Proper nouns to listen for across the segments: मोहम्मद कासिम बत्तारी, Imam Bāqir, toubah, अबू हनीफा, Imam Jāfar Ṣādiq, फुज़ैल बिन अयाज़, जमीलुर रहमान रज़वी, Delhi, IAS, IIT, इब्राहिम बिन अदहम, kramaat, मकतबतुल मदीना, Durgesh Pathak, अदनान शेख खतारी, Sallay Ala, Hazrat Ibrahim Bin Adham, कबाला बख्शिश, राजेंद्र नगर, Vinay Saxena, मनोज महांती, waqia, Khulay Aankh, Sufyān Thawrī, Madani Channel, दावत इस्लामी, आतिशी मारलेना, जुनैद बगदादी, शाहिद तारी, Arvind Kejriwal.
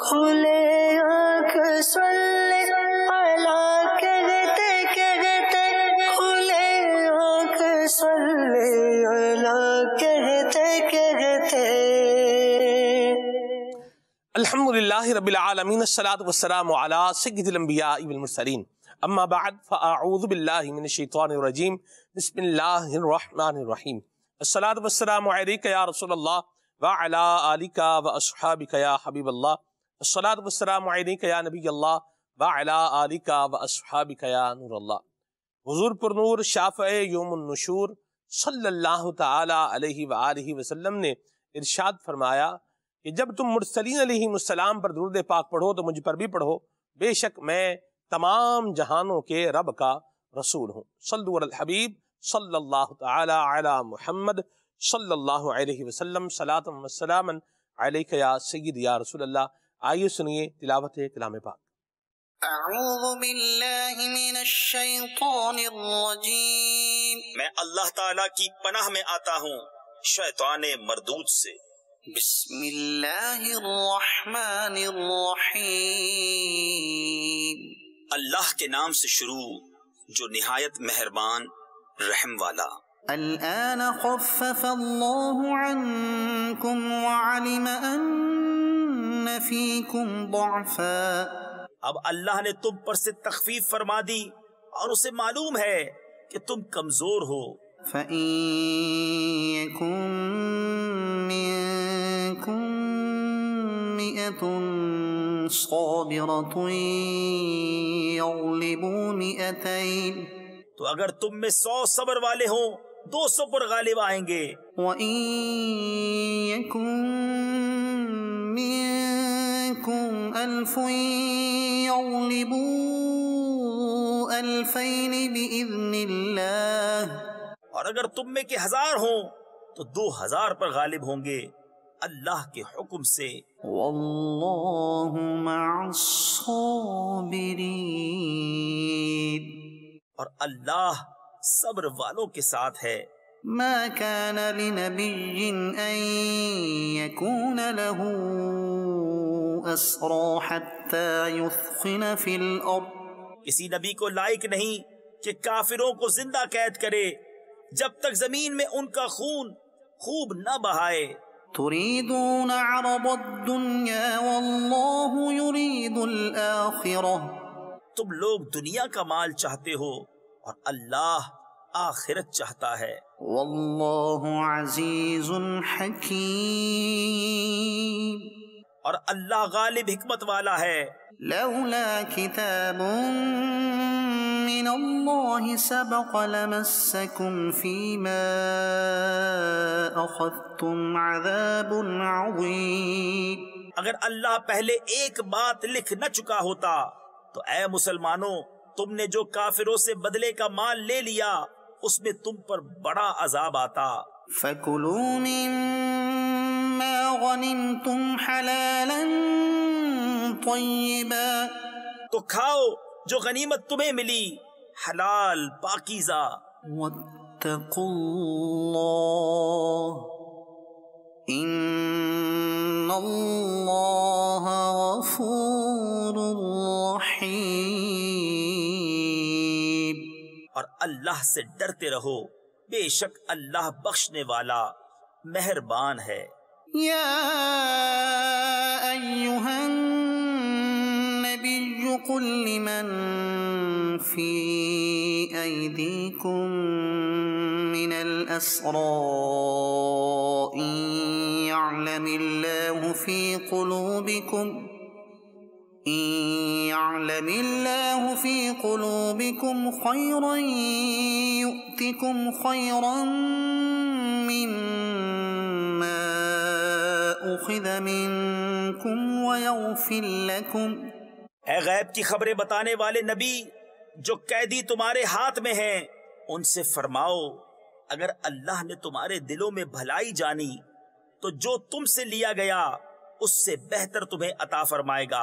खुले आँख सल्ले अला कहते कहते, खुले आँख सल्ले अला कहते कहते। अल्हम्दुलिल्लाहि रब्बिल आलमीन, अस्सलातु वस्सलामु अला सय्यिदिल अंबिया वल मुरसलीन, अम्मा बाद फ़अऊज़ु बिल्लाहि मिनश शैतानिर रजीम, बिस्मिल्लाहिर रहमानिर रहीम। अस्सलातु वस्सलामु अलैका या रसूलल्लाह व अला आलिका व अस्हाबिका या हबीबल्लाह, अस्सलातु वस्सलामु अलैका या नबीयल्लाह व अला आलिका व अस्हाबिका या नूरल्लाह। हुज़ूर पर नूर शाफ़ए यौमुन नुशूर सल्लल्लाहु तआला अलैहि व आलिहि वसल्लम ने इरशाद फरमाया कि जब तुम मुरसलीन अलैहिमुस्सलाम पर दुरूद पाक पढ़ो तो मुझ पर भी पढ़ो, बेशक मैं तमाम जहानों के रब का रसूल हूँ। सल्लु अला हबीब सल्लल्लाहु तआला अला मुहम्मद सल्लल्लाहु अलैहि वसल्लम, सलातन व सलामन अलैका या सय्यद या रसूल अल्लाह। आइए सुनिए तिलावत कलाम पाक। अऊज़ु बिल्लाहि मिनश शैतानिर रजीम, मैं अल्लाह ताला की पनाह में आता हूँ शैताने मर्दूद से। बिस्मिल्लाहिर रहमानिर रहीम, अल्लाह के नाम से शुरू जो निहायत मेहरबान रहम वाला। الآن خفف الله عنكم وعلم أن فيكم ضعفا, अब अल्लाह ने तुम पर से तखफीफ फरमा दी और उसे मालूम है कि तुम कमजोर हो। فإن يكن منكم مئة صابرة يغلبوا مئتين, तो अगर तुम में 100 सबर वाले हो 200 पर गालिब आएंगे। और अगर तुम में के 1000 हो तो 2000 पर गालिब होंगे अल्लाह के हुक्म से। वल्लाहु मअस्साबिरीन, और अल्लाह सब्र वालों के साथ है। मा कान लिनबिय्यिन अन यकून लहू अस्रा हत्ता युस्खिन फिल अर्द, किसी नबी को लायक नहीं कि काफिरों को जिंदा कैद करे जब तक जमीन में उनका खून खूब न बहाए। तुरीदून अरदद दुनिया वल्लाहु युरीदुल आखिरह, तुम लोग दुनिया का माल चाहते हो और अल्लाह आखिरत चाहता है। वल्लाहु अज़ीज़ुन हकीम, और अल्लाह गालिब हिकमत वाला है। लौला किताबुन मिन अल्लाहि सबक़ लमस्सकुम फीमा अख़ज़्तुम अज़ाबुन अज़ीम, अगर अल्लाह पहले एक बात लिख न चुका होता तो ऐ मुसलमानों तुमने जो काफिरों से बदले का माल ले लिया उसमें तुम पर बड़ा अजाब आता। फकुलू मिम्मा गनिमतुम हलालन तय्यबा, तो खाओ जो गनीमत तुम्हें मिली हलाल पाकीज़ा। वत्तकुल्लाह इन्नल्लाह गफूरुर रहीम, और अल्लाह से डरते रहो बेशक अल्लाह बख्शने वाला मेहरबान है। या अय्युहन नबिय्यु कुल लिमन फी ऐदीकुम मिनल अस्रा इन यअलमिल्लाहु फी कुलूबिकुम इन यअलमिल्लाहु फी कुलूबिकुम खैरन युअतिकुम खैरन मिम्मा उखिज़ मिनकुम व यग़फिर लकुम। ऐ गैब की खबरें बताने वाले नबी, जो कैदी तुम्हारे हाथ में हैं उनसे फरमाओ अगर अल्लाह ने तुम्हारे दिलों में भलाई जानी तो जो तुमसे लिया गया उससे बेहतर तुम्हें अता फरमाएगा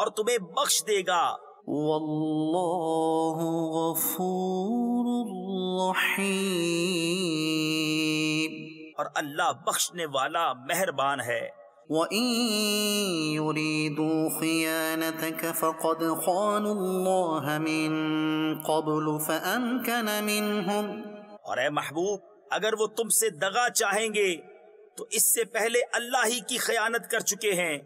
और तुम्हें बख्श देगा। वल्लाहु गफूरुर रहीम, और अल्लाह बख्शने वाला मेहरबान है। व इन خيانتك فقد خانوا الله من قبل فأمكن منهم। और ए महबूब, अगर वो तुमसे दगा चाहेंगे तो इससे पहले अल्लाह ही की खयानत कर चुके हैं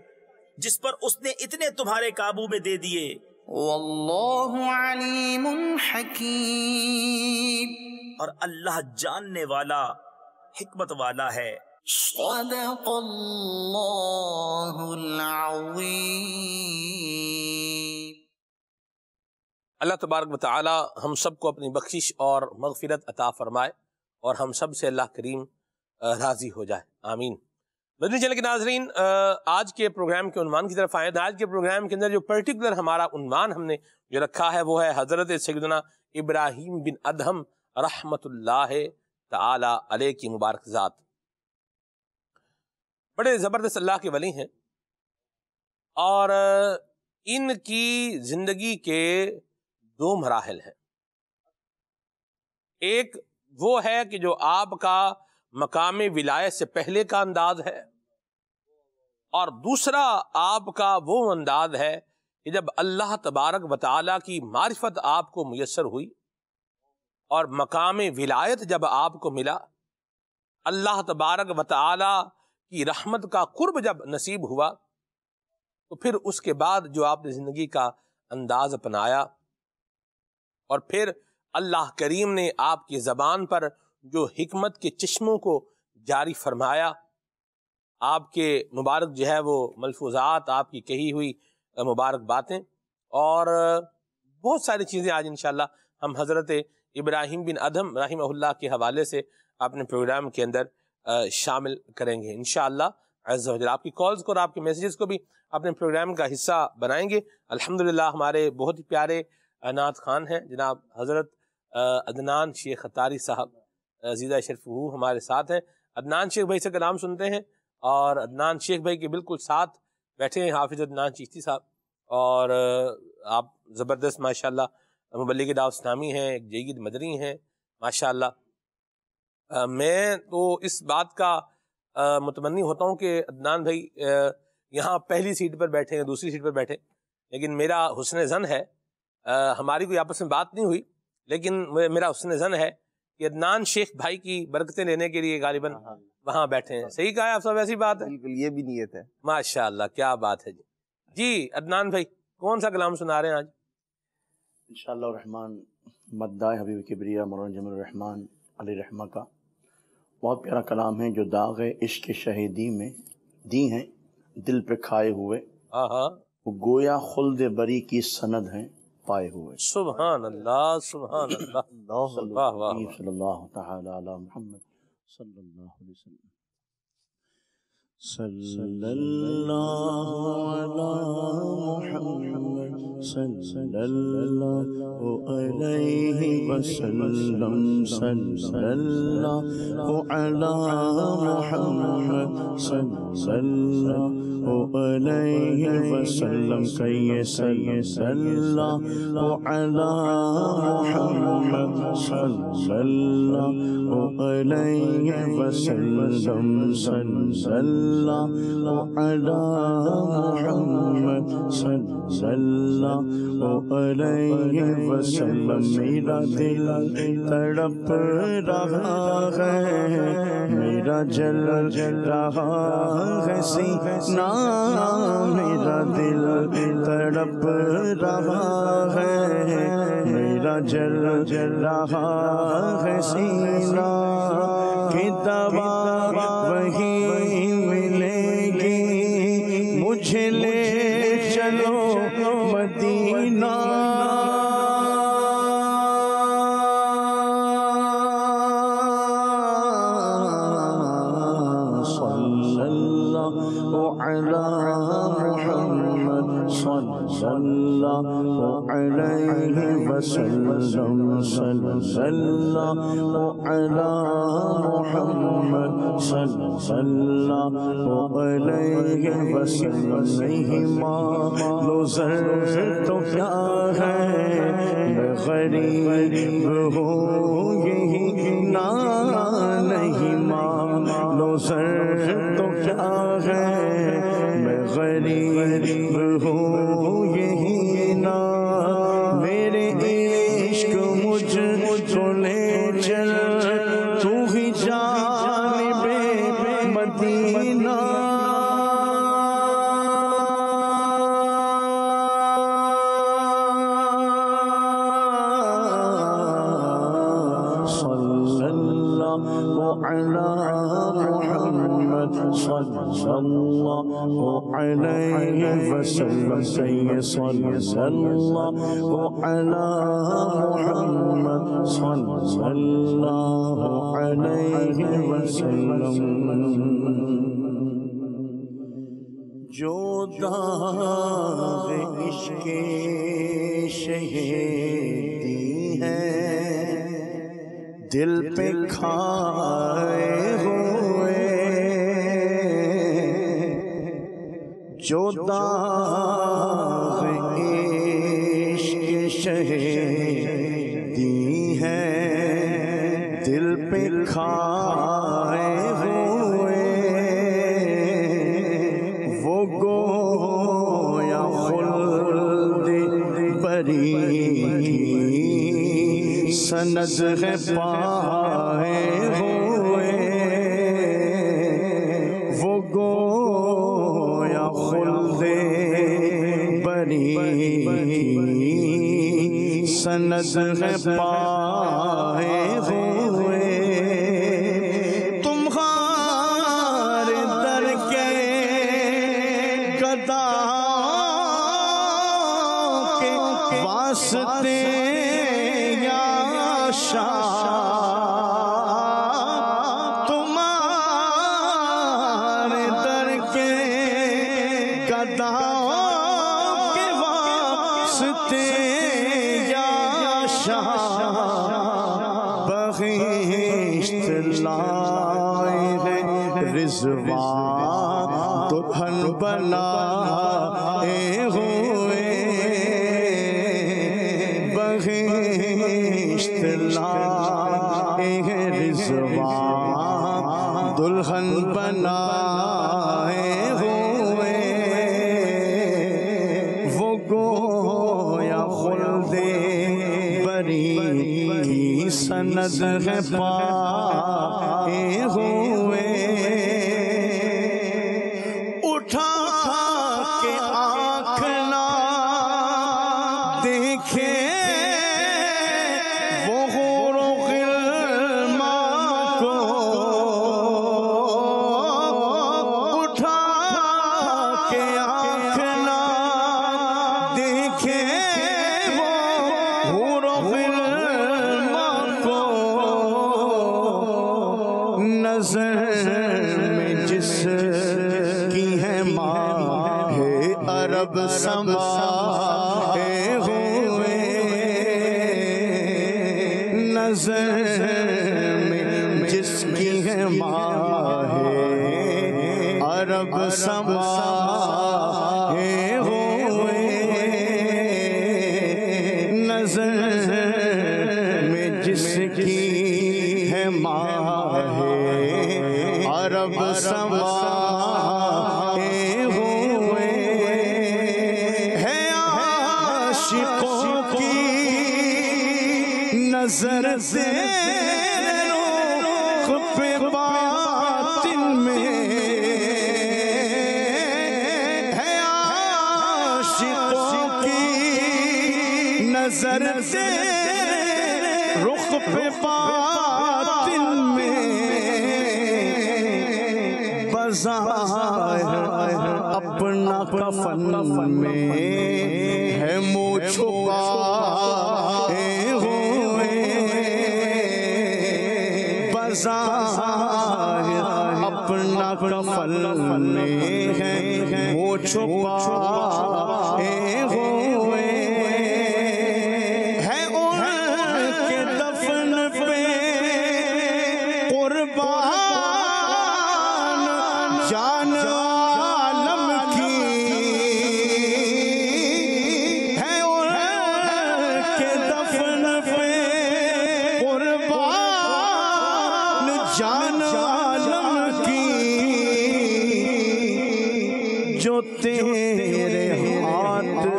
जिस पर उसने इतने तुम्हारे काबू में दे दिए। वल्लाहु अलीमुन हकीम, और अल्लाह जानने वाला हिकमत वाला है। सदक़ल्लाहुल अज़ीम। अल्लाह तबारक व तआला हम सबको अपनी बख्शिश और मगफिरत अता फरमाए और हम सब से अल्लाह करीम राज़ी हो जाए, आमीन। मदनी चैनल के नाज़रीन, आज के प्रोग्राम के उन्वान की तरफ आए। आज के प्रोग्राम के अंदर जो पर्टिकुलर हमारा उन्वान हमने जो रखा है वो है हज़रत सैयदना इब्राहिम बिन अदहम रहमतुल्लाह तआला अलैह की मुबारक ज़ात। बड़े ज़बरदस्त अल्लाह के वली हैं और इनकी ज़िंदगी के दो मराहल हैं। एक वो है कि जो आपका मकाम विलायत से पहले का अंदाज है और दूसरा आपका वो अंदाज है कि जब अल्लाह तबारक व तआला की मारिफत आपको मुयस्सर हुई और मकाम विलायत जब आपको मिला, अल्लाह तबारक व तआला की रहमत का कुर्ब जब नसीब हुआ तो फिर उसके बाद जो आपने ज़िंदगी का अंदाज अपनाया और फिर अल्लाह करीम ने आपकी ज़बान पर जो हिकमत के चश्मों को जारी फरमाया, आपके मुबारक जो है वो मलफूज़ात, आपकी कही हुई मुबारक बातें और बहुत सारी चीज़ें आज इंशाल्लाह हम हज़रत इब्राहिम बिन अदहम रहिमहुल्लाह के हवाले से अपने प्रोग्राम के अंदर शामिल करेंगे इंशाल्लाह अज़्ज़ा वजल। आपकी कॉल्स को और आपके मैसेजेस को भी अपने प्रोग्राम का हिस्सा बनाएंगे। अल्हम्दुलिल्लाह हमारे बहुत ही प्यारे अनाथ खान हैं जनाब हज़रत अदनान शेख खतारी साहब अजीज़ा शरीफ हमारे साथ हैं। अदनान शेख भाई से कलाम सुनते हैं और अदनान शेख भाई के बिल्कुल साथ बैठे हैं हाफिज़ अदनान चिश्ती साहब और आप ज़बरदस्त माशाल्लाह मुबल्लिग़ दावत-ए-इस्लामी हैं, एक जयीद मदनी हैं माशाल्लाह। मैं तो इस बात का मुतमन्नी होता हूँ कि अदनान भाई यहाँ पहली सीट पर बैठे हैं, दूसरी सीट पर बैठे, लेकिन मेरा हुस्न ज़न है, हमारी कोई आपस में बात नहीं हुई लेकिन मेरा हुस्न ज़न है कि अदनान शेख भाई की बरकतें लेने के लिए गालिबन वहाँ बैठे हैं। सही कहा है आप सब, ऐसी बात है, बिल्कुल ये भी नियत है माशाल्लाह, क्या बात है जी। जी अदनान भाई, कौन सा कलाम सुना रहे हैं आज? इंशाअल्लाह रहमान मद्दाए हबीब किबरिया मौलाना जमील रहमान अली रहमा का बहुत प्यारा कलाम है जो दाग इश्क शहीदी में दी हैं दिल पे खाए हुए, वो गोया खुल्द बरी की सनद हैं पाए हुए। सुभान अल्लाह, सुभान अल्लाह, वाह वाह, सल्लल्लाहु तआला अला मुहम्मद सल्लल्लाहु अलैहि वसल्लम, सल्लल्लाहु अला मुहम्मद सल्लल्लाहु अलैहि वसल्लम, सल्लल्लाहु अला मुहम्मद सल्लल्लाहु अलैहि वसल्लम, कहिए सल्लल्लाहु अला मुहम्मद सल्लल्लाहु अलैहि वसल्लम, सल्लल्लाहु अला मुहम्मद सल्लल्लाहु अलैहि वसल्लम। मेरा दिल तड़प रहा है, मेरा जल जल रहा है सीना, मेरा दिल तड़प रहा है, मेरा जल जल रहा है सीना, की दवा वही मिलेगी मुझे, ले चलो Medina. Sallallahu alayhi wa sallam, sallallahu ala Muhammad, sallallahu alayhi wa sallam। Nahi maalo zar to kya hai, main ghareeb hoon yahi na, nahi maalo zar to kya hai, गरीब हूँ यही ना मेरे इश्क मुझ को ले चल तू ही जानिबे Medina. sallallahu alayhi wa sallam sallallahu ala muhammad sallallahu alayhi wa sallam। जो दाग़ इश्क़े शहीदी है दिल पे खाए हुए, जो दाग़ इश्क़ शहीदी है दिल पे खाए हुए वो गोया खुल्द बरी सनद है पाए हुए वो सनद है पाए हुए। तुम्हारे दर के गदा के वास्ते या शाह, तुम्हारे दर के गदा के वास्ते बहिश्त लाए हैं रिज़वान दुल्हन बनाए हुए, बहिश्त लाए हैं रिज़वान दुल्हन बनाए हुए वो गोया खुल्दे बरी सनद है पाए हुए। उठा के आँख ना देखे वो हूरो गिल्मा को, उठा के आँख ना देखे नजर में जिसकी है माँ है अरब समाए हुए, नजर में जिसकी है माँ है अरब समाए हुए, नजर में जिसकी है माँ अरब समाए हुए है। आशिकों की नजर से रुख पे बातिन में है, आशिकों की नजर से रुख पे बातिन अपना कफन में है मुँह छुपाए हुए, बज़ाहिर अपना कफन में है मुँह छुपाए हुए है। उनके दफन पे कुर्बान जान आलम की है, उनके दफन पे कुर्बान जान आलम की जो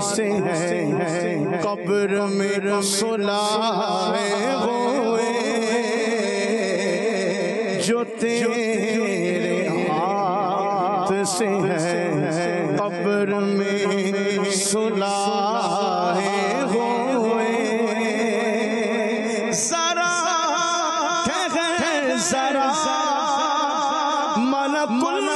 से हैं कब्र में सुलाए हुए जो तेरे हाथ से हैं कब्र में सुलाए हुए जरा ठहर जरा मलकुल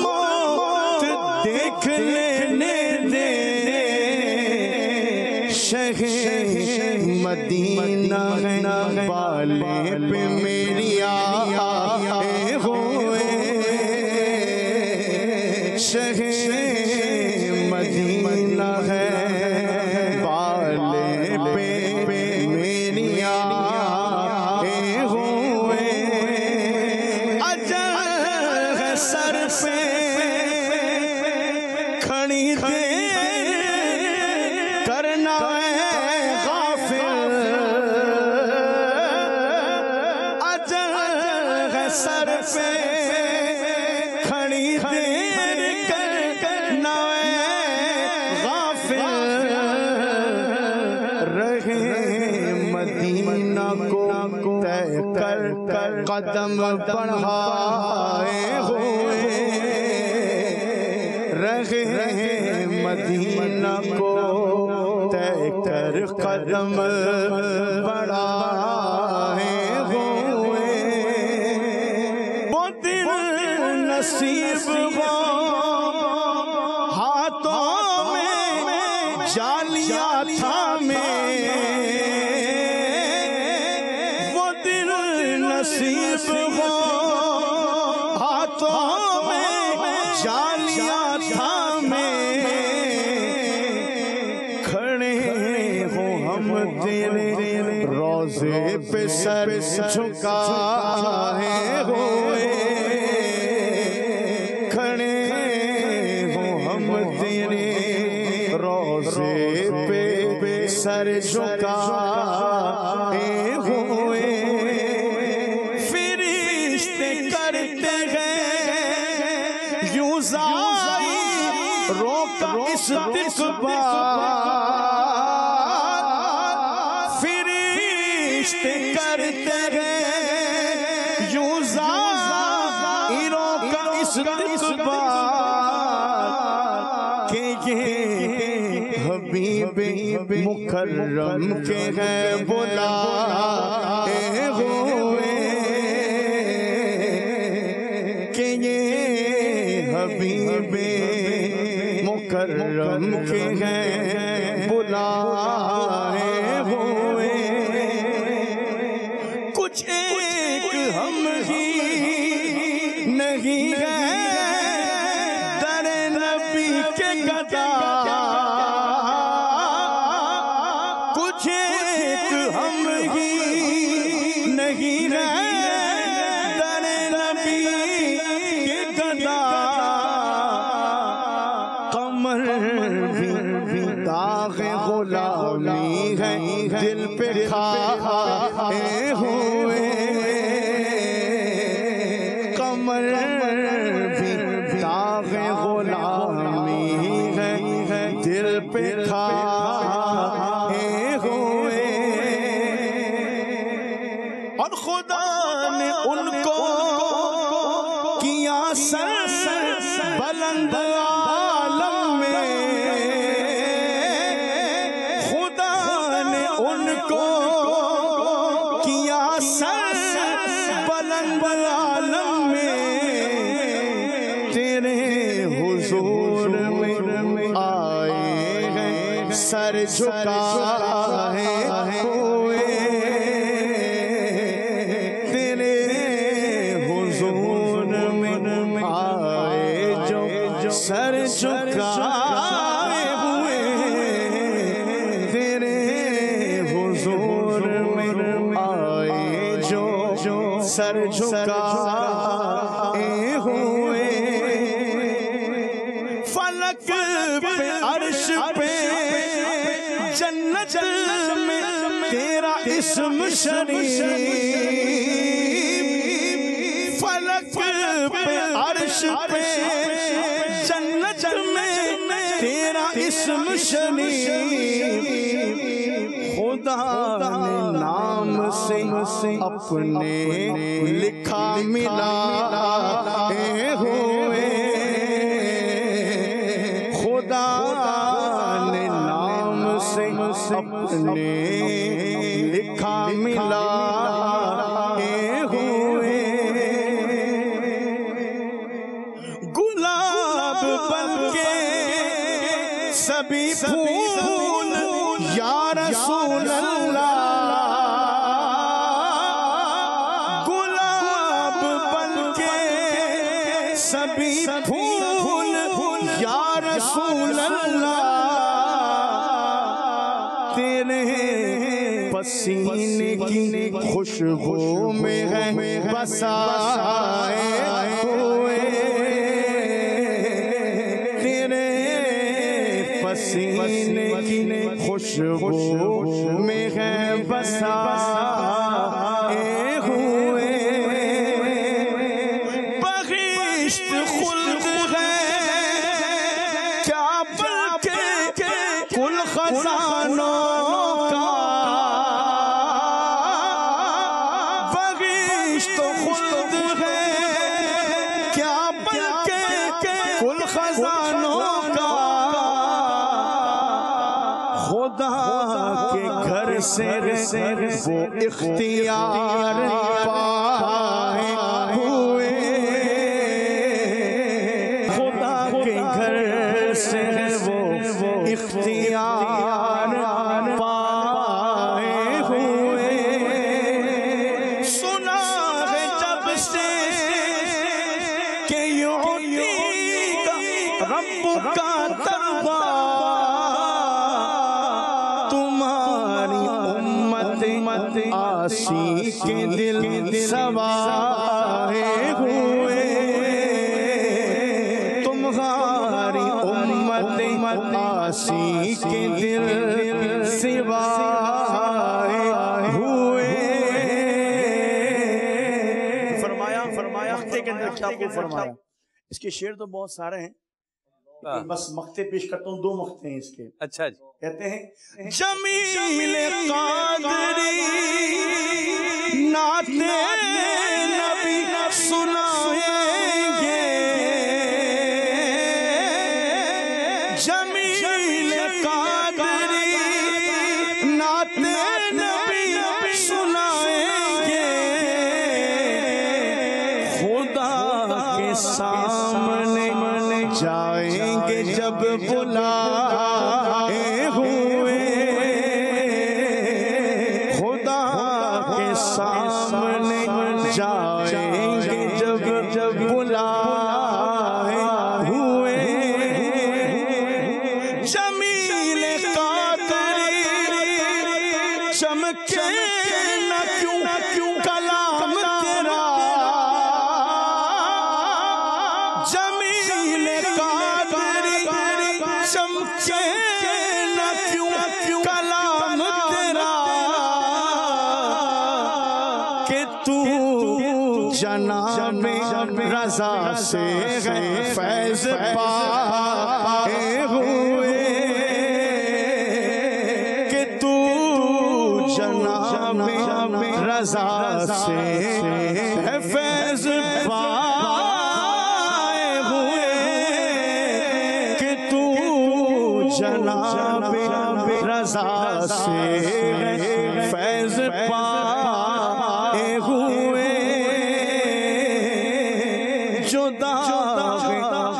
मौत देख ले मदीना वाले पे मेरी आए होए शहर मदीना वाले पे मेरी आए होए अजर सर पे खड़ी दे करना सर पे खड़ी देर करना गाफिल रहे मदीना को तय कर कदम बढ़ाए हुए रहे मदीना को तय कर कदम बढ़ाए नसीब हाथों में जालिया था में वो दिल नसीब हाथों में जालिया था में खड़े हो हम तेरे रोजे पे सर झुकाए हुए रोज़े पे सर झुकाए हुए फरिश्ते करते हैं यूं जाई रोका इस्तिग़फ़ार फरिश्ते करते हैं यूं जाई रोका इस्तिग़फ़ार के हबीब मुकर्रम के हैं बुलाए हुए के ये हबीब मुकर्रम के हैं बुलाए हुए कुछ एक हम ही नहीं है दरे नबी के गदा गुलामी है दिल पे खाए हुए कमर भी दाग गुलामी है दिल पे खाए हुए और खुदा ने उनको किया सर बुलंद सर झुकाए हुए तेरे हुजूर में आए जो सर झुकाए हुए तेरे हुजूर में आए जो सर झुकाए हुए फलक पे अर्श पे जन्नत में तेरा इस्म शरीफ फलक पे अर्श पे जन्नत में तेरा इस्म शरीफ खुदा ने नाम से अपने लिखा मिला हुए खुदा ने नाम से अपने लिखा मिला हुए गुलाब बनके सभी फूल या रसूल अल्लाह गुलाब बनके सभी फूल या रसूल अल्लाह तेरे पसीने की खुशबू में है बसाए हुए तेरे पसीने की खुशबू में है बसाए हुए बहिश्त खुल्द है क्या बल्कि कुल खजानों से वो इख्तियार पाए हुए खुदा के घर से वो इख्तियार पाए हुए सुना है जब से के युती का रब का तक़वा आशी के दिल सवाए हुए तुम्हारी उम्मत आशी के दिल सवाए हुए फरमाया फरमाया मक्ते के अंदर क्या को फरमाया। इसके शेर तो बहुत सारे हैं, बस मक्ते पेश करता हूँ, दो मक्ते हैं इसके। अच्छा जी, कहते हैं जमील कादरी नाते नबी सुनाएंगे जमील कादरी नाते नबी सुनाएंगे खुदा के सामने जाएंगे जब बुलाए हुए खुदा के सामने जाएंगे जब बुलाए हुए जमील कादरी चमके न क्यों कलाम तेरा जना में रजा से फैज पाए हुए कि तू जना में रजा से फैज पाए हुए कि तू जना में रजा से फैज पाए हुए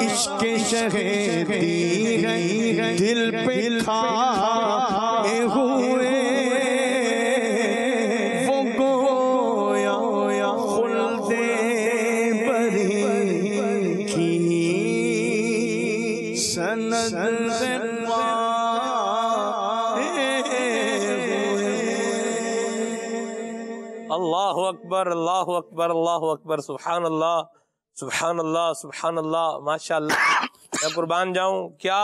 इश्क़े शहदी है दिल पे खाए हुए वो गोया खुल्दे बरी की सनद अल्लाहु अकबर अल्लाहु अकबर अल्लाहु अकबर सुब्हानअल्लाह सुब्हानअल्लाह सुब्हानअल्लाह माशाअल्लाह। मैं कुर्बान जाऊं, क्या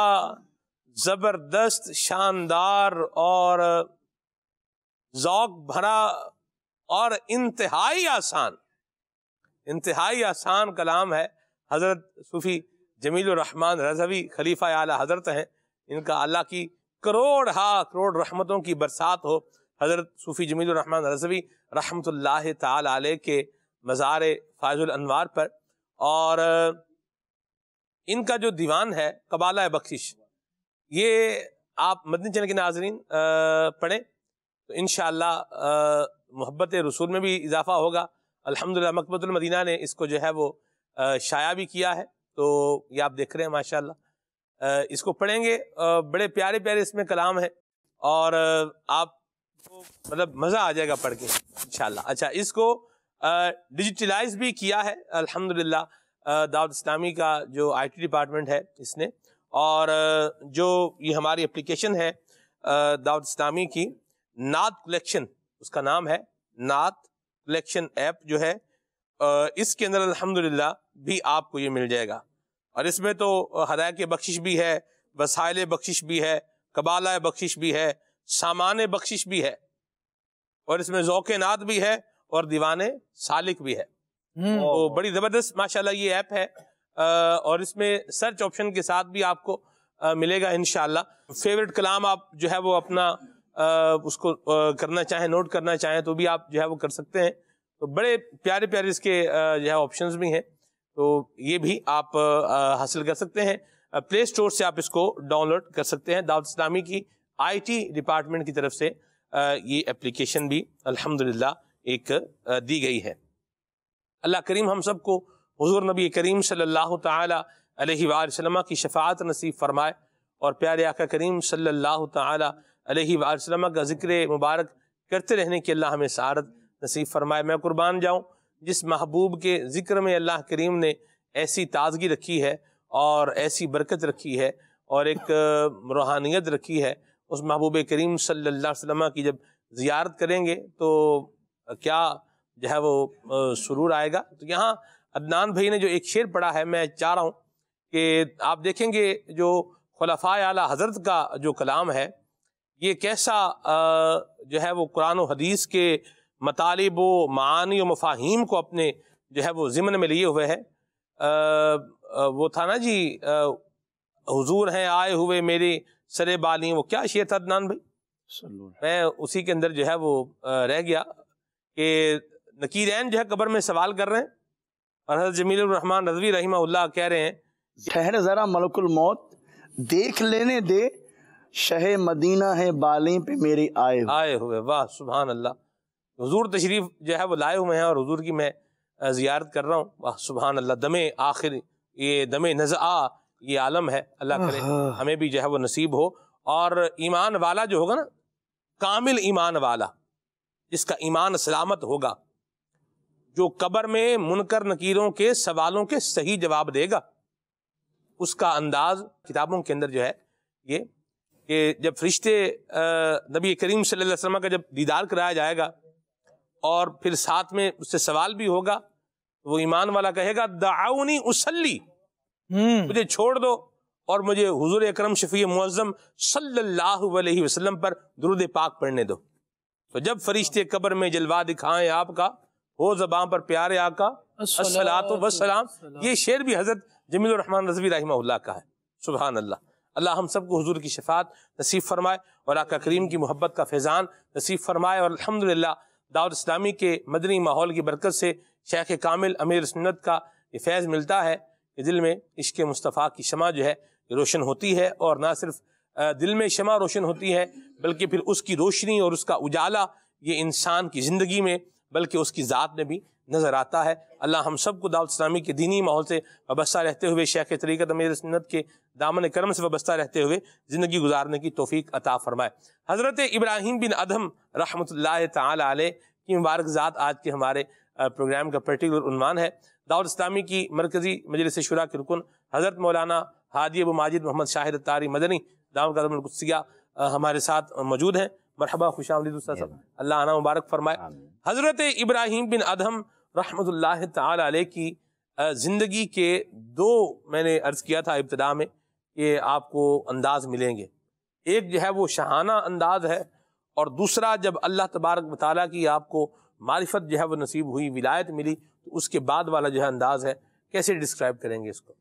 ज़बरदस्त शानदार और ज़ौक़ भरा और इंतहाई आसान कलाम है। हज़रत सूफ़ी जमीलुर रहमान रज़वी खलीफा आला हज़रत हैं, इनका अल्लाह की करोड़ हा करोड़ रहमतों की बरसात हो। हज़रत सूफ़ी जमीलुर रहमान रज़वी रहमतुल्लाह ताला अलैह के मज़ार फ़ाइज़ुल अनवार पर और इनका जो दीवान है कबाला बख्शिश, ये आप मदनी चैनल के नाज़रीन पढ़ें तो इंशाअल्लाह मोहब्बत रसूल में भी इजाफा होगा। अल्हम्दुलिल्लाह मकतबतुल मदीना ने इसको जो है वो शाया भी किया है, तो ये आप देख रहे हैं माशाल्लाह। इसको पढ़ेंगे, बड़े प्यारे प्यारे इसमें कलाम है और आप तो मतलब मज़ा आ जाएगा पढ़ के इंशाल्लाह। अच्छा, इसको डिजिटलाइज भी किया है अल्हम्दुलिल्लाह दावत इस्लामी का जो IT डिपार्टमेंट है इसने, और जो ये हमारी एप्लीकेशन है दावत इस्लामी की नात कलेक्शन, उसका नाम है नात कलेक्शन ऐप जो है, इसके अंदर अल्हम्दुलिल्लाह भी आपको ये मिल जाएगा। और इसमें तो हदायत बख्शिश भी है, वसाइल बख्शिश भी है, कबाला बख्शिश भी है, सामान बख्शिश भी है, और इसमें ज़ौक़ नात भी है और दीवाने सालिक भी है। तो बड़ी ज़बरदस्त माशाल्लाह ये ऐप है और इसमें सर्च ऑप्शन के साथ भी आपको मिलेगा इंशाल्लाह। फेवरेट कलाम आप जो है वो अपना उसको करना चाहें, नोट करना चाहें तो भी आप जो है वो कर सकते हैं। तो बड़े प्यारे प्यारे इसके जो है ऑप्शंस भी हैं, तो ये भी आप हासिल कर सकते हैं। प्ले स्टोर से आप इसको डाउनलोड कर सकते हैं। दावत इस्लामी की IT डिपार्टमेंट की तरफ से ये एप्लीकेशन भी अल्हम्दुलिल्लाह एक दी गई है। अल्लाह करीम हम सबको हुज़ूर नबी करीम सल्लल्लाहु ताला अलैहि वसल्लम की शफाअत नसीब फरमाए और प्यारे आका करीम सल्लल्लाहु ताला अलैहि वसल्लम का ज़िक्र मुबारक करते रहने की अल्लाह हमें सआदत नसीब फरमाए। मैं कुर्बान जाऊँ जिस महबूब के ज़िक्र में अल्लाह करीम ने ऐसी ताज़गी रखी है और ऐसी बरकत रखी है और एक रूहानियत रखी है, उस महबूब करीम सल्लल्लाहु अलैहि वसल्लम की जब ज़ियारत करेंगे तो क्या जो है वो सुरूर आएगा। तो यहाँ अदनान भाई ने जो एक शेर पढ़ा है, मैं चाह रहा हूँ कि आप देखेंगे जो खुलफाए आला हज़रत का जो कलाम है ये कैसा जो है वो कुरान और हदीस के मतालिब व मानी व मफाहीम को अपने जो है वो ज़िम्न में लिए हुए है। वो था ना जी, हुजूर हैं आए हुए मेरे सरे बाली, वो क्या शेर था अदनान भाई, मैं उसी के अंदर जो है वो रह गया कि नकीरैन जो है कब्र में सवाल कर रहे हैं और हज़रत जमीलुर रहमान रज़वी रहिमहुल्लाह कह रहे हैं ठहर ज़रा मलकुल मौत देख लेने दे शहे मदीना है बालें पे मेरे आए हुए। वाह सुभान अल्लाह, हुजूर तशरीफ़ जो है वो लाए हुए हैं और हुजूर की मैं ज़ियारत कर रहा हूँ। वाह सुभान अल्लाह, दमे आखिर ये दमे नज़आ ये आलम है। अल्लाह करे हमें भी जो है वो नसीब हो। और ईमान वाला जो होगा ना, कामिल ईमान वाला, जिसका ईमान सलामत होगा, जो कब्र में मुनकर नकीरों के सवालों के सही जवाब देगा, उसका अंदाज किताबों के अंदर जो है ये कि जब फरिश्ते नबी करीम सल्लल्लाहु अलैहि वसल्लम का जब दीदार कराया जाएगा और फिर साथ में उससे सवाल भी होगा, वो ईमान वाला कहेगा दआउनी उसल्ली, मुझे छोड़ दो और मुझे हुजूर अकरम शफीए मुअज़्ज़म सल्लल्लाहु अलैहि वसल्लम पर दुरूद पाक पढ़ने दो। तो जब फरिश्ते कब्र में जलवा दिखाएं आपका हो ज़बान पर प्यारे आका अस्सलातु वस्सलाम, ये शेर भी हज़रत जमीलुर रहमान रज़वी रहिमहुल्लाह का है। सुभान अल्लाह, अल्लाह हम सबको हुजूर की शफाअत नसीब फरमाए और आका करीम की मोहब्बत का फैज़ान नसीब फरमाए। और अल्हम्दुलिल्लाह दावत इस्लामी के मदनी माहौल की बरकत से शेख कामिल अमीर सुन्नत का ये फैज़ मिलता है कि दिल में इश्क मुस्तफ़ा की शमा जो है रोशन होती है, और ना सिर्फ दिल में शमा रोशन होती है बल्कि फिर उसकी रोशनी और उसका उजाला ये इंसान की ज़िंदगी में बल्कि उसकी ज़ात में भी नज़र आता है। अल्लाह हम सबको दावत इस्लामी के दीनी माहौल से वाबस्ता रहते हुए, शेख तरीक़त अमीर सुन्नत के दामन करम से वाबस्ता रहते हुए ज़िंदगी गुजारने की तौफ़ीक़ अता फ़रमाए। हज़रत इब्राहिम बिन अधम रहमतुल्लाह ताला अलैह की मुबारक ज़ात आज के हमारे प्रोग्राम का पर्टिकुलर उन्वान है। दावत इस्लामी की मरकज़ी मजलिस शुरा के रुकन हज़रत मौलाना हाजी अबू माजिद मोहम्मद शाहिद तारी मदनी दामन कुदसिया हमारे साथ मौजूद हैं। मरहबा, खुश आमदीद उस्ताद साहब, अल्लाह आना मुबारक फरमाए। हज़रत इब्राहिम बिन अधम रहमतुल्लाह ताला अलैह की ज़िंदगी के दो, मैंने अर्ज़ किया था इब्तिदा में, कि आपको अंदाज़ मिलेंगे। एक जो है वो शहाना अंदाज़ है और दूसरा जब अल्लाह तबारक व तआला की आपको मारिफत जो है वो नसीब हुई, विलायत मिली, तो उसके बाद वाला जो है अंदाज़ है, कैसे डिस्क्राइब करेंगे इसको?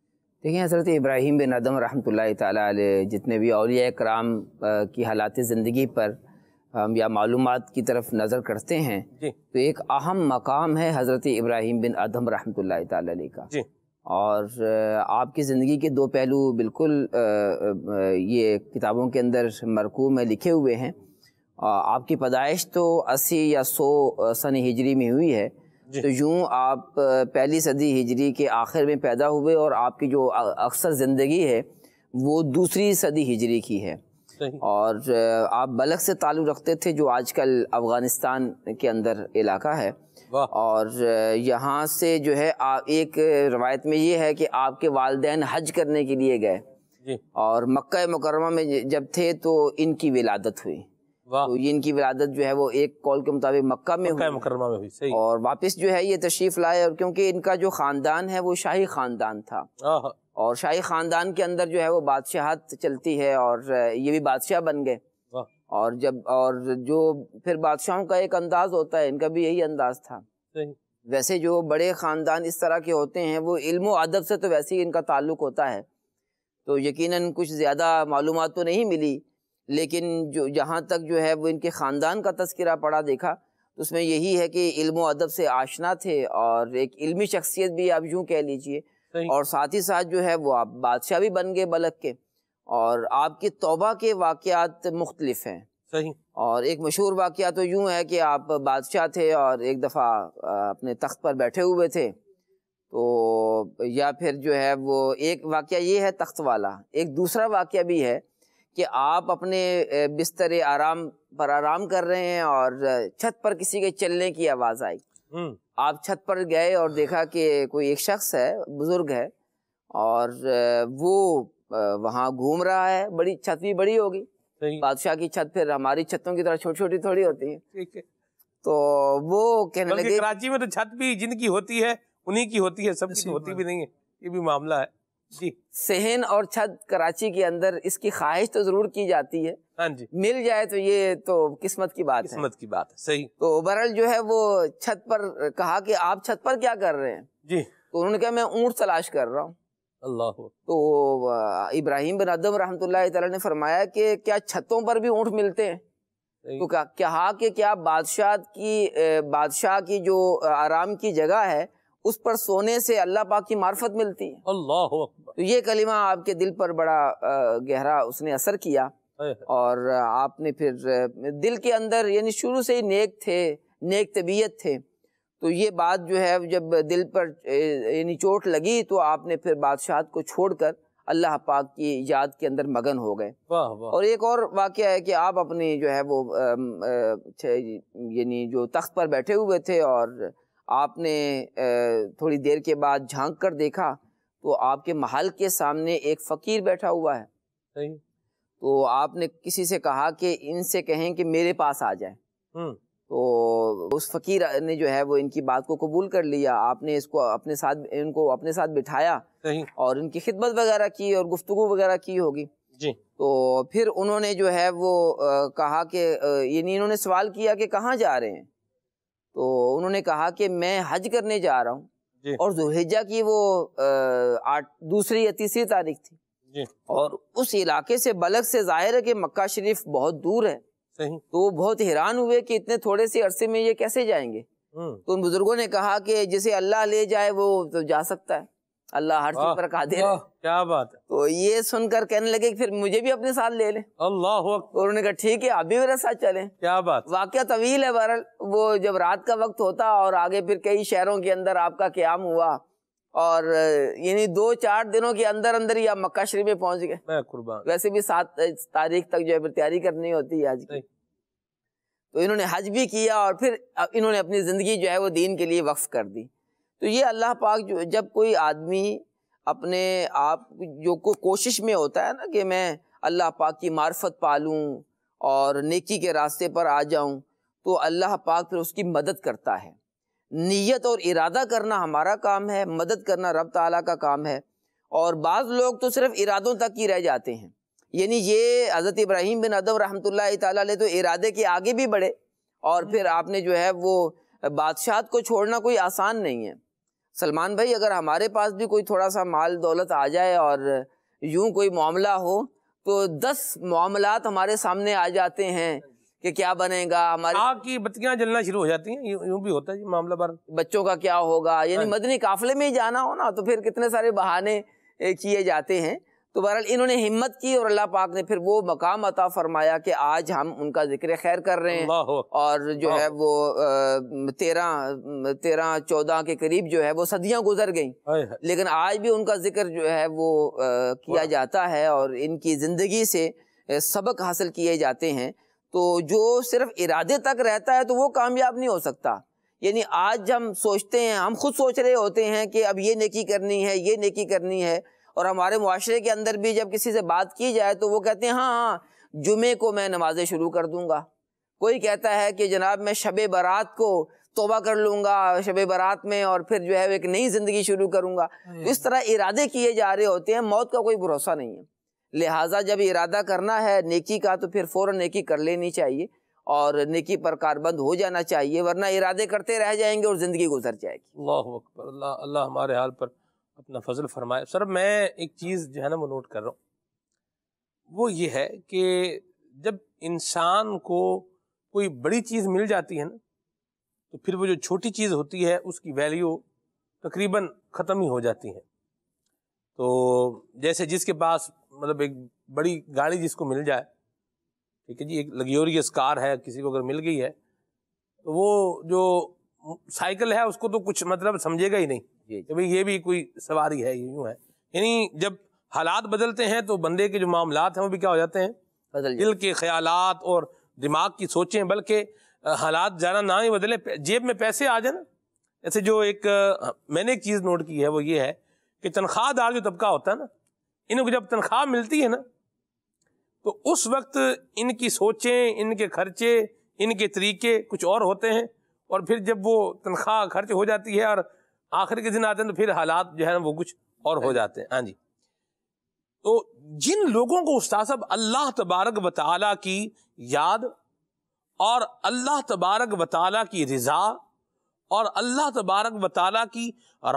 देखिए हज़रत इब्राहिम बिन अदम रहमतुल्लाहि तआला अलैह, जितने भी औलिया कराम की हालात ज़िंदगी पर हम या मालूमात की तरफ नज़र करते हैं तो एक अहम मकाम है हज़रत इब्राहिम बिन अदम रहमतुल्लाहि तआला अलैह का। और आपकी ज़िंदगी के दो पहलू बिल्कुल ये किताबों के अंदर मरकू में लिखे हुए हैं। आपकी पैदाइश तो 80 या 100 सन हिजरी में हुई है, तो यूँ आप पहली सदी हिजरी के आखिर में पैदा हुए और आपकी जो अक्सर ज़िंदगी है वो दूसरी सदी हिजरी की है। और आप बल्ख से ताल्लुक़ रखते थे जो आजकल अफ़ग़ानिस्तान के अंदर इलाका है, और यहाँ से जो है एक रवायत में ये है कि आपके वालिदैन हज करने के लिए गए और मक्का मुकर्रमा में जब थे तो इनकी विलादत हुई। तो ये इनकी विलादत जो है वो एक कॉल के मुताबिक मक्का में हुई। सही। और वापस जो है ये तशरीफ़ लाए, और क्योंकि इनका जो ख़ानदान है वो शाही ख़ानदान था और शाही ख़ानदान के अंदर जो है वो बादशाहत चलती है, और ये भी बादशाह बन गए। और जब और जो फिर बादशाहों का एक अंदाज़ होता है, इनका भी यही अंदाज़ था। वैसे जो बड़े ख़ानदान इस तरह के होते हैं वो इल्म और अदब से तो वैसे ही इनका ताल्लुक़ होता है, तो यकीनन कुछ ज़्यादा मालूमात तो नहीं मिली, लेकिन जो जहाँ तक जो है वो इनके ख़ानदान का तज़किरा पढ़ा देखा तो उसमें यही है कि इल्म और अदब से आशना थे और एक इल्मी शख्सियत भी आप यूँ कह लीजिए, और साथ ही साथ जो है वो आप बादशाह भी बन गए बलक के। और आपकी तौबा के वाक़यात मुख्तलिफ हैं। सही। और एक मशहूर वाक़या तो यूँ है कि आप बादशाह थे और एक दफ़ा अपने तख्त पर बैठे हुए थे, तो या फिर जो है वो एक वाक़या ये है तख्त वाला। एक दूसरा वाक़या भी है कि आप अपने बिस्तर आराम पर आराम कर रहे हैं और छत पर किसी के चलने की आवाज़ आई। आप छत पर गए और देखा कि कोई एक शख्स है, बुज़ुर्ग है, और वो वहाँ घूम रहा है। बड़ी छत भी बड़ी होगी, बादशाह की छत फिर हमारी छतों की तरह छोटी छोटी थोड़ी होती है। ठीक है। तो वो कहने लगे, कराची में तो छत भी जिनकी होती है उन्हीं की होती है, सबकी होती भी नहीं है, ये भी मामला है। सहन और छत कराची के अंदर इसकी ख्वाहिश तो जरूर की जाती है। हाँ जी। मिल जाए तो ये तो किस्मत की बात है। किस्मत की बात है। सही। तो बहरहाल जो है वो छत पर कहा कि आप छत पर क्या कर रहे हैं? जी। तो उन्होंने कहा मैं ऊँट तलाश कर रहा हूँ। अल्लाह। तो इब्राहिम बिन अदम रहमतुल्लाह तआला ने फरमाया कि क्या छतों पर भी ऊँट मिलते हैं? तो कहा कि क्या बादशाह की जो आराम की जगह है उस पर सोने से अल्लाह पाक की मार्फत मिलती है। अल्लाह अकबर। तो ये कलिमा आपके दिल पर बड़ा गहरा उसने असर किया, और आपने फिर दिल के अंदर, यानी शुरू से ही नेक थे, नेक तबीयत थे, तो ये बात जो है जब दिल पर यानी चोट लगी तो आपने फिर बादशाहत को छोड़कर अल्लाह पाक की याद के अंदर मगन हो गए। और एक और वाक़या है कि आप अपने जो है वो यानी जो तख्त पर बैठे हुए थे और आपने थोड़ी देर के बाद झांक कर देखा तो आपके महल के सामने एक फ़कीर बैठा हुआ है। सही। तो आपने किसी से कहा कि इनसे कहें कि मेरे पास आ जाए, तो उस फ़कीर ने जो है वो इनकी बात को कबूल कर लिया। आपने इसको अपने साथ, इनको अपने साथ बिठाया और इनकी खिदमत वगैरह की और गुफ्तगू वगैरह की होगी। जी। तो फिर उन्होंने जो है वो कहा कि यानी इन्होंने सवाल किया कि कहाँ जा रहे हैं? तो उन्होंने कहा कि मैं हज करने जा रहा हूँ, और ज़ुल्हिज्जा की वो 2 या 3 तारीख थी। जी। और उस इलाके से, बलग से, ज़ाहिर है कि मक्का शरीफ बहुत दूर है। सही। तो वो बहुत हैरान हुए कि इतने थोड़े से अरसे में ये कैसे जाएंगे। तो उन बुजुर्गों ने कहा कि जिसे अल्लाह ले जाए वो तो जा सकता है, अल्लाह हर चीज पर कादिर है। क्या बात है। तो ये सुनकर कहने लगे कि फिर मुझे भी अपने साथ ले लें। अल्लाह अकबर। और उन्होंने कहा ठीक है, आप भी मेरे साथ चलें। क्या बात। वाक़या तवील है। बहरहाल वो जब रात का वक्त होता और आगे फिर कई शहरों के अंदर आपका क़याम हुआ, और यानी 2-4 दिनों के अंदर अंदर ही आप मक्का शरीफ में पहुँच गए। मैं कुर्बान। वैसे भी 7 तारीख तक जो है तैयारी करनी होती है आज की। तो इन्होंने हज भी किया और फिर इन्होंने अपनी ज़िंदगी जो है वो दीन के लिए वक्फ कर दी। तो ये अल्लाह पाक जो, जब कोई आदमी अपने आप जो को कोशिश में होता है ना कि मैं अल्लाह पाक की मार्फत पा लूँ और नेकी के रास्ते पर आ जाऊँ, तो अल्लाह पाक फिर उसकी मदद करता है। नीयत और इरादा करना हमारा काम है, मदद करना रब ताला का काम है। और बाज़ लोग तो सिर्फ़ इरादों तक ही रह जाते हैं, यानी ये हज़रत इब्राहिम बिन अदम रहमतुल्लाह ताला अलैह तो इरादे के आगे भी बढ़े, और फिर आपने जो है वो बादशाहत को छोड़ना कोई आसान नहीं है। सलमान भाई, अगर हमारे पास भी कोई थोड़ा सा माल दौलत आ जाए और यूँ कोई मामला हो तो 10 मामलात हमारे सामने आ जाते हैं कि क्या बनेगा, हमारे आग की बत्तियां जलना शुरू हो जाती हैं। यूं भी होता है मामला बार, बच्चों का क्या होगा, यानी मदनी काफिले में ही जाना हो ना तो फिर कितने सारे बहाने किए जाते हैं। तो बहरहाल इन्होंने हिम्मत की और अल्लाह पाक ने फिर वो मकाम अता फरमाया कि आज हम उनका जिक्र खैर कर रहे हैं, और जो है वो 13-14 के करीब जो है वो सदियां गुजर गई, लेकिन आज भी उनका जिक्र जो है वो किया जाता है और इनकी ज़िंदगी से सबक हासिल किए जाते हैं। तो जो सिर्फ इरादे तक रहता है तो वो कामयाब नहीं हो सकता। यानी आज हम सोचते हैं, हम खुद सोच रहे होते हैं कि अब ये नेकी करनी है, ये नेकी करनी है, और हमारे मुआशरे के अंदर भी जब किसी से बात की जाए तो वो कहते हैं हाँ जुमे को मैं नमाज़ें शुरू कर दूंगा, कोई कहता है कि जनाब मैं शबे बारात को तोबा कर लूँगा शबे बारात में और फिर जो है एक नई ज़िंदगी शुरू करूँगा। इस तरह इरादे किए जा रहे होते हैं, मौत का कोई भरोसा नहीं है। लिहाजा जब इरादा करना है नेकी का तो फिर फ़ौरन नेकी कर लेनी चाहिए और नेकी पर कारबंद हो जाना चाहिए, वरना इरादे करते रह जाएंगे और ज़िंदगी गुजर जाएगी। अल्लाह अकबर, अल्लाह अल्लाह हमारे हाल पर अपना फजल फरमाए। सर मैं एक चीज़ जो है ना वो नोट कर रहा हूँ, वो ये है कि जब इंसान को कोई बड़ी चीज़ मिल जाती है ना तो फिर वो जो छोटी चीज़ होती है उसकी वैल्यू तकरीबन ख़त्म ही हो जाती है। तो जैसे जिसके पास मतलब एक बड़ी गाड़ी जिसको मिल जाए, ठीक है जी, एक लग्जरियस कार है किसी को अगर मिल गई है, तो वो जो साइकिल है उसको तो कुछ मतलब समझेगा ही नहीं कि भाई ये भी कोई सवारी है, ये यूँ है। यानी जब हालात बदलते हैं तो बंदे के जो मामलात हैं वो भी क्या हो जाते हैं, बदल दिल के ख्यालात और दिमाग की सोचें, बल्कि हालात ज़्यादा ना ही बदले, जेब में पैसे आ जाए ना। ऐसे जो एक मैंने एक चीज़ नोट की है वो ये है कि तनख्वाहदार जो तबका होता है ना, इनको जब तनख्वाह मिलती है ना तो उस वक्त इनकी सोचें, इनके खर्चे, इनके तरीके कुछ और होते हैं, और फिर जब वो तनख्वाह खर्च हो जाती है और आखिर के दिन आते हैं तो फिर हालात जो है ना वो कुछ और हो जाते हैं। हाँ जी, तो जिन लोगों को उस्ताद साहब अल्लाह तबारक व तआला की याद और अल्लाह तबारक व तआला की रज़ा और अल्लाह तबारक व तआला की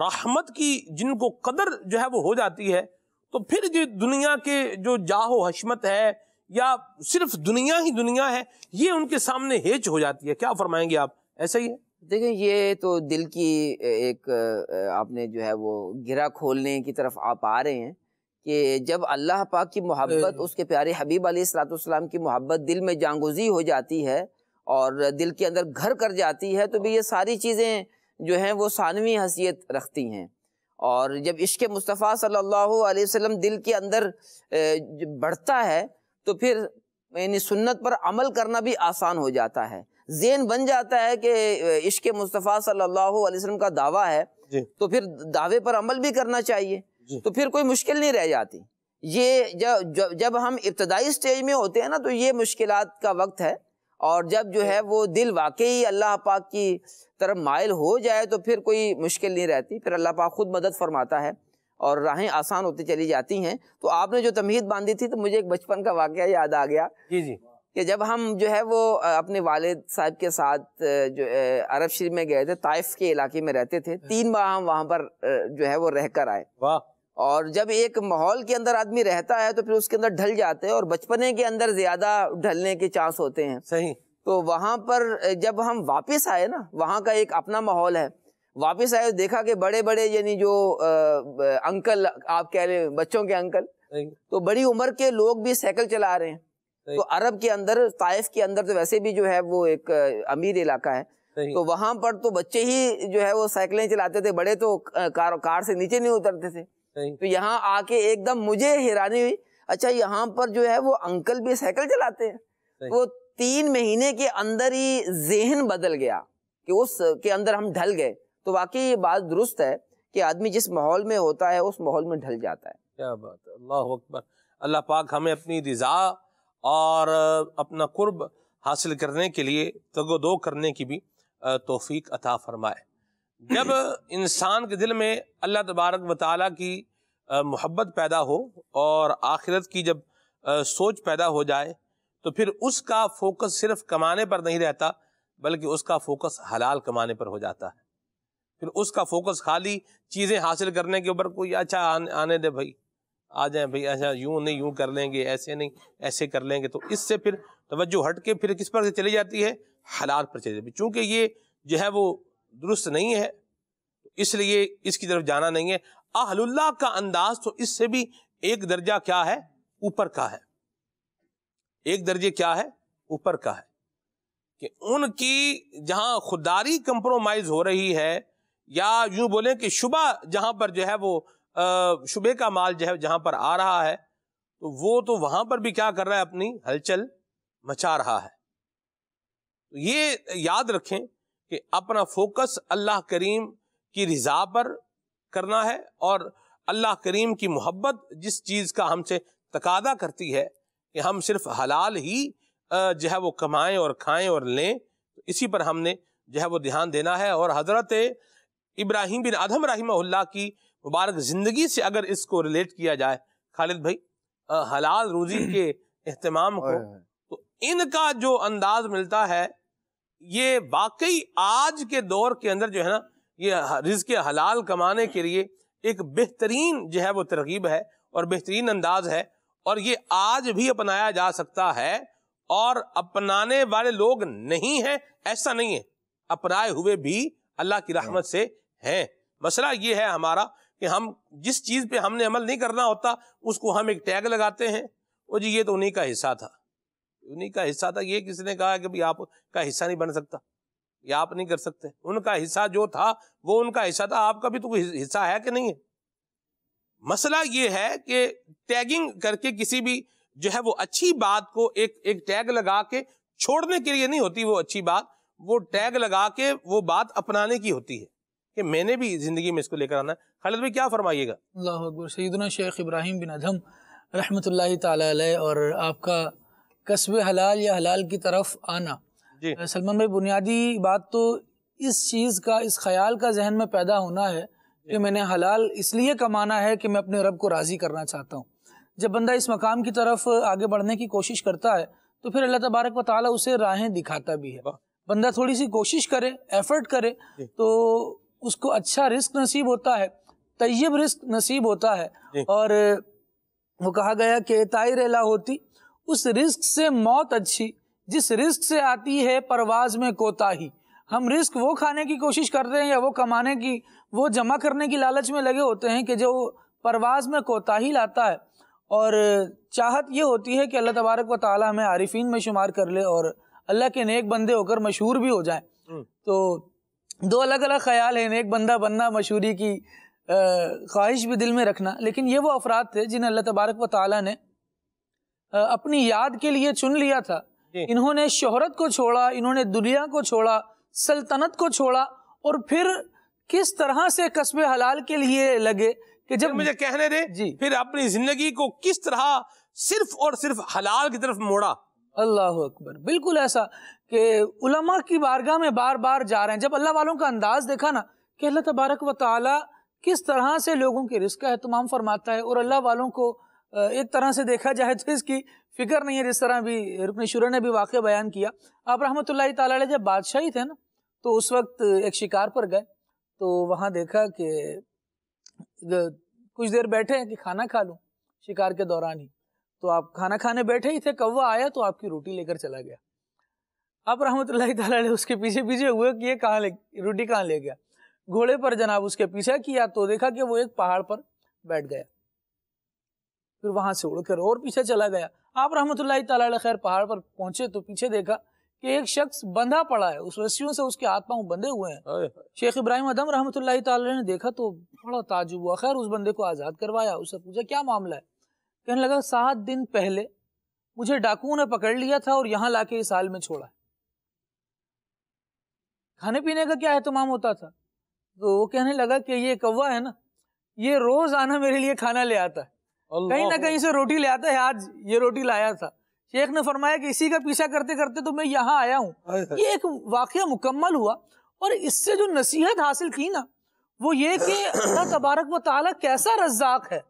रहमत की जिनको कदर जो है वो हो जाती है, तो फिर जो दुनिया के जो जाहो हशमत है या सिर्फ दुनिया ही दुनिया है, ये उनके सामने हेच हो जाती है। क्या फरमाएंगे आप, ऐसा ही है? देखिए ये तो दिल की एक आपने जो है वो गिरा खोलने की तरफ आप आ रहे हैं कि जब अल्लाह पाक की मोहब्बत, उसके प्यारे हबीब अलैहिस्सलाम की मोहब्बत दिल में जानगुज़ी हो जाती है और दिल के अंदर घर कर जाती है तो भी ये सारी चीज़ें जो हैं वो सानवी हैसियत रखती हैं। और जब इश्क़ मुस्तफ़ा सल्लल्लाहु अलैहि वसल्लम दिल के अंदर बढ़ता है तो फिर यानी सुन्नत पर अमल करना भी आसान हो जाता है। ज़ेहन बन जाता है कि इश्क़ मुस्तफ़ा सल्लल्लाहु अलैहि वसल्लम का दावा है तो फिर दावे पर अमल भी करना चाहिए, तो फिर कोई मुश्किल नहीं रह जाती। ये जब हम इब्तदाई स्टेज में होते हैं ना तो ये मुश्किलात का वक्त है, और जब जो है वो दिल वाकई अल्लाह पाक की तरफ माइल हो जाए तो फिर कोई मुश्किल नहीं रहती, फिर अल्लाह पाक खुद मदद फरमाता है और राहें आसान होती चली जाती हैं। तो आपने जो तमहीद बांधी थी तो मुझे एक बचपन का वाक़या याद आ गया कि जब हम जो है वो अपने वालिद साहब के साथ जो अरब शरीफ में गए थे, ताइफ के इलाके में रहते थे, 3 माह हम वहाँ पर जो है वो रह कर आए। और जब एक माहौल के अंदर आदमी रहता है तो फिर उसके अंदर ढल जाते हैं और बचपने के अंदर ज़्यादा ढलने के चांस होते हैं। सही। तो वहाँ पर जब हम वापस आए ना, वहाँ का एक अपना माहौल है, वापस आए तो देखा कि बड़े बड़े यानी जो अंकल आप कह रहे हैं, बच्चों के अंकल, तो बड़ी उम्र के लोग भी साइकिल चला रहे हैं। तो अरब के अंदर, ताइफ के अंदर तो वैसे भी जो है वो एक अमीर इलाका है, तो वहाँ पर तो बच्चे ही जो है वो साइकिलें चलाते थे, बड़े तो कार से नीचे नहीं उतरते थे। तो यहाँ आके एकदम मुझे हैरानी हुई, अच्छा यहाँ पर जो है वो अंकल भी साइकिल चलाते हैं। वो 3 महीने के अंदर ही ज़हन बदल गया कि उस के अंदर हम ढल गए। तो वाकई ये बात दुरुस्त है कि आदमी जिस माहौल में होता है उस माहौल में ढल जाता है। क्या बात है, अल्लाह अकबर। अल्लाह पाक हमें अपनी रज़ा और अपना कुर्ब हासिल करने के लिए तगोदो करने की भी तौफीक अता फरमाए। जब इंसान के दिल में अल्लाह तबारक व तआला की मोहब्बत पैदा हो और आखिरत की जब सोच पैदा हो जाए तो फिर उसका फोकस सिर्फ कमाने पर नहीं रहता, बल्कि उसका फोकस हलाल कमाने पर हो जाता है। फिर उसका फोकस खाली चीज़ें हासिल करने के ऊपर, कोई अच्छा आने दे भाई, आ जाए भाई, अच्छा यूँ नहीं यूँ कर लेंगे, ऐसे नहीं ऐसे कर लेंगे, तो इससे फिर तवज्जो हट के फिर किस पर चली जाती है, हलाल पर चली जाती है। चूँकि ये जो है वो दुरुस्त नहीं है, इसलिए इसकी तरफ जाना नहीं है। अहलुल्लाह का अंदाज तो इससे भी एक दर्जा क्या है, ऊपर का है, एक दर्जे क्या है, ऊपर का है, कि उनकी जहाँ खुददारी कंप्रोमाइज़ हो रही है, या यूँ बोलें कि शुबा जहाँ पर जो है वो शुबे का माल जो है जहाँ पर आ रहा है, तो वो तो वहाँ पर भी क्या कर रहा है, अपनी हलचल मचा रहा है। तो ये याद रखें कि अपना फोकस अल्लाह करीम की रिज़ा पर करना है, और अल्लाह करीम की मोहब्बत जिस चीज़ का हमसे तकादा करती है कि हम सिर्फ हलाल ही जो है वो कमाएं और खाएं और लें, तो इसी पर हमने जो है वो ध्यान देना है। और हज़रत इब्राहिम बिन अदहम रहमहुल्लाह की मुबारक ज़िंदगी से अगर इसको रिलेट किया जाए, खालिद भाई, हलाल रोज़ी के अहतमाम को, तो इनका जो अंदाज़ मिलता है, ये वाकई आज के दौर के अंदर जो है ना, ये रिज़्क़ हलाल कमाने के लिए एक बेहतरीन जो है वो तरगीब है और बेहतरीन अंदाज़ है, और ये आज भी अपनाया जा सकता है। और अपनाने वाले लोग नहीं हैं ऐसा नहीं है, अपनाए हुए भी अल्लाह की रहमत से हैं। मसला ये है हमारा कि हम जिस चीज़ पे हमने अमल नहीं करना होता, उसको हम एक टैग लगाते हैं, वो जी ये तो उन्हीं का हिस्सा था, उन्हीं का हिस्सा था, ये किसने कहा कि भाई आपका हिस्सा नहीं बन सकता, ये आप नहीं कर सकते, उनका हिस्सा जो था वो उनका हिस्सा था, आपका भी तो कोई हिस्सा है कि नहीं है। मसला ये है कि टैगिंग करके किसी भी जो है वो अच्छी बात को एक टैग लगा के छोड़ने के लिए नहीं होती वो अच्छी बात, वो टैग लगा के वो बात अपनाने की होती है कि मैंने भी ज़िंदगी में इसको लेकर आना है। खालिद भाई क्या फरमाइएगा। अल्लाहु अकबर। सैयदना शेख इब्राहिम बिन अदहम रहमतुल्लाहि ताला अलैह और आपका कस्बे हलाल या हलाल की तरफ आना, सलमान भाई, बुनियादी बात तो इस चीज़ का, इस ख्याल का जहन में पैदा होना है कि मैंने हलाल इसलिए कमाना है कि मैं अपने रब को राज़ी करना चाहता हूँ। जब बंदा इस मकाम की तरफ आगे बढ़ने की कोशिश करता है तो फिर अल्लाह तबारक व ताला उसे राहें दिखाता भी है। बंदा थोड़ी सी कोशिश करे, एफर्ट करे, तो उसको अच्छा रिस्क नसीब होता है, तय्यब रिस्क नसीब होता है। और वो कहा गया कि तायर ला होती उस रिस्क से मौत अच्छी जिस रिस्क से आती है परवाज़ में कोताही। हम रिस्क वो खाने की कोशिश कर रहे हैं या वो कमाने की, वो जमा करने की लालच में लगे होते हैं कि जो परवाज़ में कोताही लाता है। और चाहत ये होती है कि अल्लाह तबारक व ताला हमें आरिफीन में शुमार कर ले और अल्लाह के नेक बंदे होकर मशहूर भी हो जाएं। तो दो अलग अलग ख्याल हैं, नेक बंदा बनना, मशहूरी की ख्वाहिश भी दिल में रखना। लेकिन ये वो अफराद थे जिन्हें अल्लाह तबारक व ताला ने अपनी याद के लिए चुन लिया था। इन्होंने शोहरत को छोड़ा, इन्होंने दुनिया को छोड़ा, सल्तनत को छोड़ा, और फिर किस तरह से कस्बे हलाल के लिए लगे कि जब मुझे कहने दे जी, फिर अपनी जिंदगी को किस तरह सिर्फ और सिर्फ हलाल की तरफ मोड़ा। अल्लाह अकबर। बिल्कुल ऐसा कि उलमा की बारगाह में बार बार जा रहे हैं। जब अल्लाह वालों का अंदाज देखा ना कि अल्लाह तबारक व ताला किस तरह से लोगों के रिस्क का एहतमाम फरमाता है, और अल्लाह वालों को एक तरह से देखा जाए तो इसकी फिक्र नहीं है, जिस तरह भी रुकन शुरा ने भी वाक़या बयान किया। आप रहमतुल्लाहि ताला अलैह जब बादशाही थे ना, तो उस वक्त एक शिकार पर गए, तो वहाँ देखा कि कुछ देर बैठे हैं कि खाना खा लूँ, शिकार के दौरान ही। तो आप खाना खाने बैठे ही थे, कौवा आया तो आपकी रोटी लेकर चला गया। आप रहमतुल्लाहि ताला अलैह उसके पीछे पीछे हुए कि ये कहाँ ले, रोटी कहाँ ले गया। घोड़े पर जनाब उसके पीछा किया तो देखा कि वो एक पहाड़ पर बैठ गया, फिर वहाँ से उड़कर और पीछे चला गया। आप रहमतुल्लाहि ताला अलैह खैर पहाड़ पर पहुंचे तो पीछे देखा कि एक शख्स बंधा पड़ा है, उस रस्सियों से उसके हाथ पांव बंधे हुए हैं। शेख इब्राहिम अदम रहमतुल्लाहि ताला अलैह ने देखा तो बड़ा ताजुब हुआ। खैर उस बंदे को आज़ाद करवाया, उससे पूछा क्या मामला है। कहने लगा 7 दिन पहले मुझे डाकुओं ने पकड़ लिया था और यहाँ लाके इस हाल में छोड़ा। खाने पीने का क्या एहतमाम होता था, तो वो कहने लगा कि ये कौवा है ना, ये रोज आना मेरे लिए खाना ले आता है, कहीं ना कहीं से रोटी ले आता है, आज ये रोटी लाया था। शेख ने फरमाया कि इसी का पीछा करते करते तो मैं यहाँ आया हूँ। ये एक वाकया मुकम्मल हुआ, और इससे जो नसीहत हासिल की ना, वो ये कि अल्लाह तबारक व ताला कैसा रज़्ज़ाक है।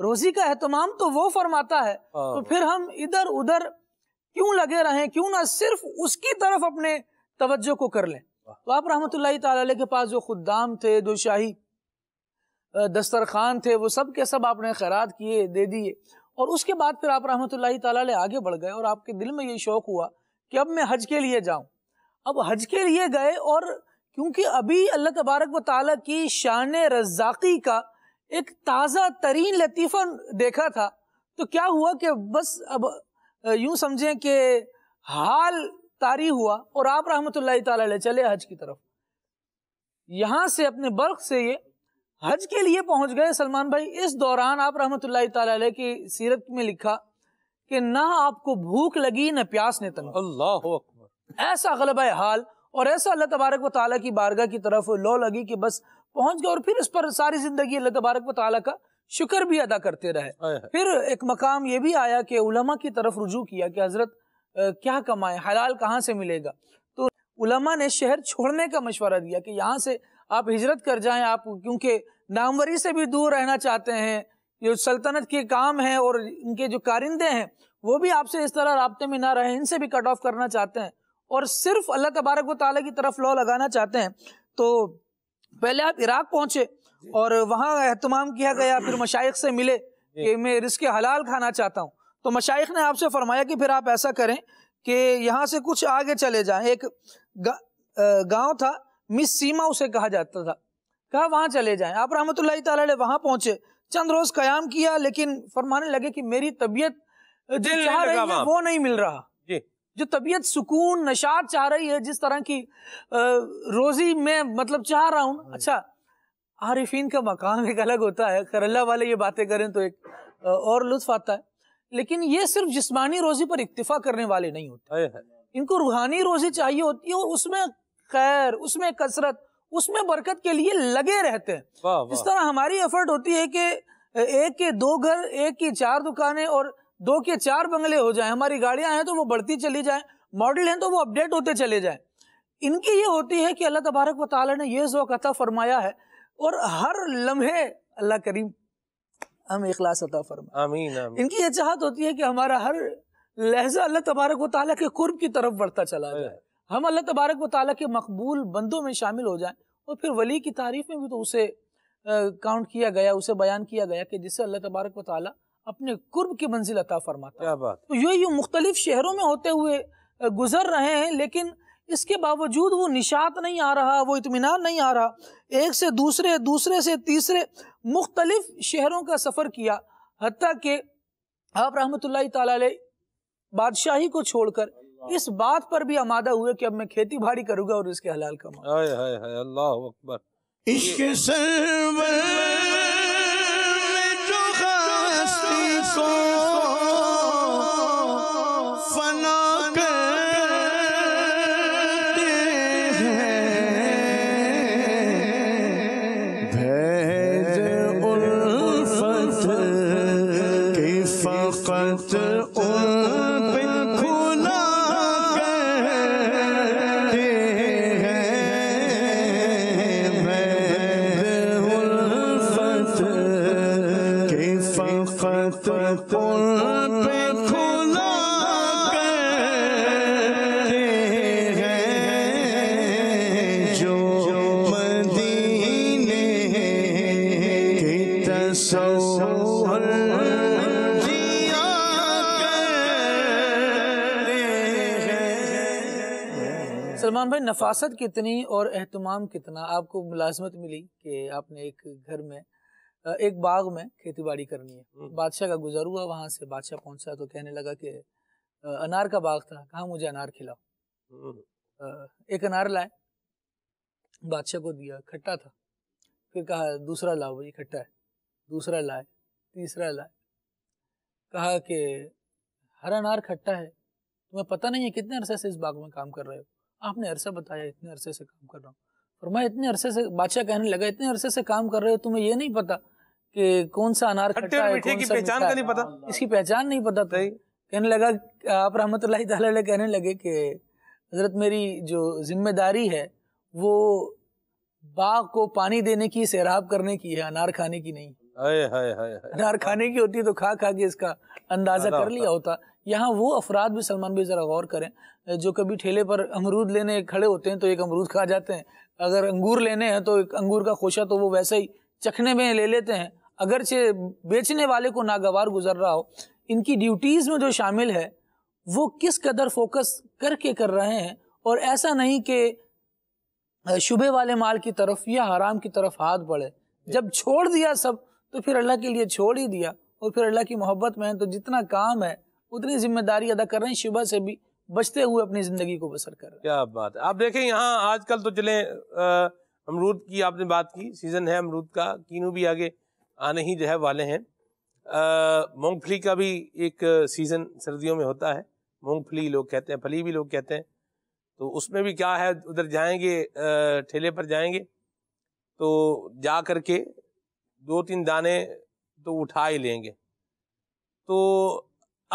रोजी का एहतमाम तो वो फरमाता है, तो फिर हम इधर उधर क्यों लगे रहें, क्यों ना सिर्फ उसकी तरफ अपने तवज्जो को कर लें। तो आप रहमतुल्लाही ताला अलैह के पास जो खुद्दाम थे, जो शाही दस्तरखान थे, वो सब के सब आपने खैरात किए, दे दिए। और उसके बाद फिर आप रहमतुल्लाही ताला अलैह आगे बढ़ गए और आपके दिल में ये शौक़ हुआ कि अब मैं हज के लिए जाऊँ। अब हज के लिए गए और क्योंकि अभी अल्लाह तबारक व ताला की शान रज़ाक़ी का एक ताज़ा तरीन लतीफ़ा देखा था, तो क्या हुआ कि बस अब यूँ समझें कि हाल तारी हुआ और आप रहमतुल्लाही ताला अलैह चले हज की तरफ। यहाँ से अपने बल्ख से ये हज के लिए पहुँच गए। सलमान भाई, इस दौरान आप रहमतुल्लाही ताला अलैह की सीरत में लिखा कि ना आपको भूख लगी ना प्यास ने तंग। अल्लाह अकबर, ऐसा ग़लबा हाल और ऐसा अल्लाह तबारक व ताला की बारगाह की तरफ लो लगी कि बस पहुँच गए। और फिर इस पर सारी ज़िंदगी अल्लाह तबारक व ताला का शुक्र भी अदा करते रहे। फिर एक मकाम ये भी आया कि उलमा की तरफ रुजू किया कि हज़रत क्या कमाएं, हलाल कहाँ से मिलेगा। तो उलमा ने शहर छोड़ने का मशवरा दिया कि यहाँ से आप हिजरत कर जाएं, आप क्योंकि नामवरी से भी दूर रहना चाहते हैं, जो सल्तनत के काम हैं और इनके जो कारिंदे हैं वो भी आपसे इस तरह राब्ते में ना रहें, इनसे भी कट ऑफ करना चाहते हैं और सिर्फ अल्लाह तबारक व ताला की तरफ लौ लगाना चाहते हैं। तो पहले आप इराक़ पहुँचे और वहाँ एहतमाम किया गया। फिर मशाइख से मिले कि मैं रिस्क हलाल खाना चाहता हूँ, तो मशाइख ने आपसे फरमाया कि फिर आप ऐसा करें कि यहाँ से कुछ आगे चले जाएं। एक गांव था, मिस सीमा उसे कहा जाता था, कहा वहाँ चले जाएं। आप रहमतुल्लाही ताला अलैह वहाँ पहुँचे, चंद रोज़ क़याम किया, लेकिन फरमाने लगे कि मेरी तबीयत जो चाह रही है वो नहीं मिल रहा। जो तबीयत सुकून नशात चाह रही है, जिस तरह की रोज़ी मैं मतलब चाह रहा हूँ। अच्छा, आरिफीन का मकाम एक अलग होता है, करल्ला वाले ये बातें करें तो एक और लुत्फ आता है, लेकिन ये सिर्फ जिस्मानी रोज़ी पर इक्तिफा करने वाले नहीं होते, इनको रूहानी रोज़ी चाहिए होती है और उसमें खैर, उसमें कसरत, उसमें बरकत के लिए लगे रहते हैं। इस तरह हमारी एफर्ट होती है कि एक के दो घर, एक की चार दुकानें और दो के चार बंगले हो जाएं, हमारी गाड़ियां हैं तो वो बढ़ती चली जाएं, मॉडल हैं तो वो अपडेट होते चले जाएं। इनकी ये होती है कि अल्लाह तबारक व ताला ने ये ज़ौक़ अता फरमाया है और हर लम्हे अल्लाह करीम हमें इखलास अता फरमाए, आमीन आमीन। इनकी ये चाहत होती है कि हमारा हर लहजा अल्लाह तबारक व ताला के कुर्ब की तरफ बढ़ता चला जाए, हम अल्लाह तबारक व ताला के मकबूल बंदों में शामिल हो जाएं। और फिर वली की तारीफ़ में भी तो उसे काउंट किया गया, उसे बयान किया गया कि जिससे अल्लाह तबारक व ताला अपने कुर्ब की मंजिल अता फरमाता। क्या बात। तो यूँ मुख्तलिफ शहरों में होते हुए गुजर रहे हैं, लेकिन इसके बावजूद वो निशात नहीं आ रहा, वो इत्मीनान नहीं आ रहा। एक से दूसरे, दूसरे से तीसरे, मुख्तलिफ शहरों का सफ़र किया, हत्ता कि आप रहमतुल्लाही ताला अलैह बादशाही को छोड़कर इस बात पर भी आमादा हुए कि अब मैं खेती बाड़ी करूँगा और इसके हलाल कमाऊंगा। हाय हाय हाय, अल्लाह अकबर। इश्क़ सरवर में जो हस्ती को फना भाई नफासत कितनी और एहतमाम कितना आपको मुलाजमत मिली कि आपने एक घर में, एक बाग में खेती बाड़ी करनी है। बादशाह का गुजर हुआ वहाँ से, बादशाह पहुँचा तो कहने लगा कि अनार का बाग था, कहा मुझे अनार खिलाओ। एक अनार लाए, बादशाह को दिया, खट्टा था। फिर कहा दूसरा लाओ भाई, खट्टा है। दूसरा लाए, तीसरा लाए, कहा कि हर अनार खट्टा है, तुम्हें पता नहीं है कितने अरसे से इस बाग में काम कर रहे हो। आपने अरसा बताया, इतने अरसे से काम कर रहा हूँ। फरमाया इतने अरसे से, बादशाह कहने लगा इतने अरसे से काम कर रहे हो, तुम्हें ये नहीं पता कि कौन सा अनार खट्टा है, कौन सा मीठा है, इसकी पहचान नहीं पता था। कहने लगा, आप रहमतुल्लाही ताला अलैह कहने लगे कि हजरत मेरी जो जिम्मेदारी है वो बाग को पानी देने की, सैराब करने की है, अनार खाने की नहीं। अनार खाने की होती तो खा खा के इसका अंदाजा कर लिया होता। यहाँ वो अफराद भी सलमान भाई ज़रा गौर करें जो कभी ठेले पर अमरूद लेने खड़े होते हैं तो एक अमरूद खा जाते हैं, अगर अंगूर लेने हैं तो एक अंगूर का खोशा तो वो वैसे ही चखने में ले लेते हैं, अगरचे बेचने वाले को नागवार गुजर रहा हो। इनकी ड्यूटीज़ में जो शामिल है वो किस कदर फोकस करके कर रहे हैं, और ऐसा नहीं कि शुबे वाले माल की तरफ या हराम की तरफ हाथ बढ़े। जब छोड़ दिया सब तो फिर अल्लाह के लिए छोड़ ही दिया, और फिर अल्लाह की मोहब्बत में है तो जितना काम है उतनी जिम्मेदारी अदा कर रहे हैं, शुबा से भी बचते हुए अपनी ज़िंदगी को बसर कर रहे हैं। क्या बात है। आप देखें यहाँ आजकल तो चले अमरूद की आपने बात की, सीज़न है अमरूद का, कीनू भी आगे आने ही जो है वाले हैं, मूँगफली का भी एक सीज़न सर्दियों में होता है, मूँगफली लोग कहते हैं, फली भी लोग कहते हैं, तो उसमें भी क्या है, उधर जाएंगे ठेले पर जाएंगे तो जा करके दो तीन दाने तो उठा ही लेंगे। तो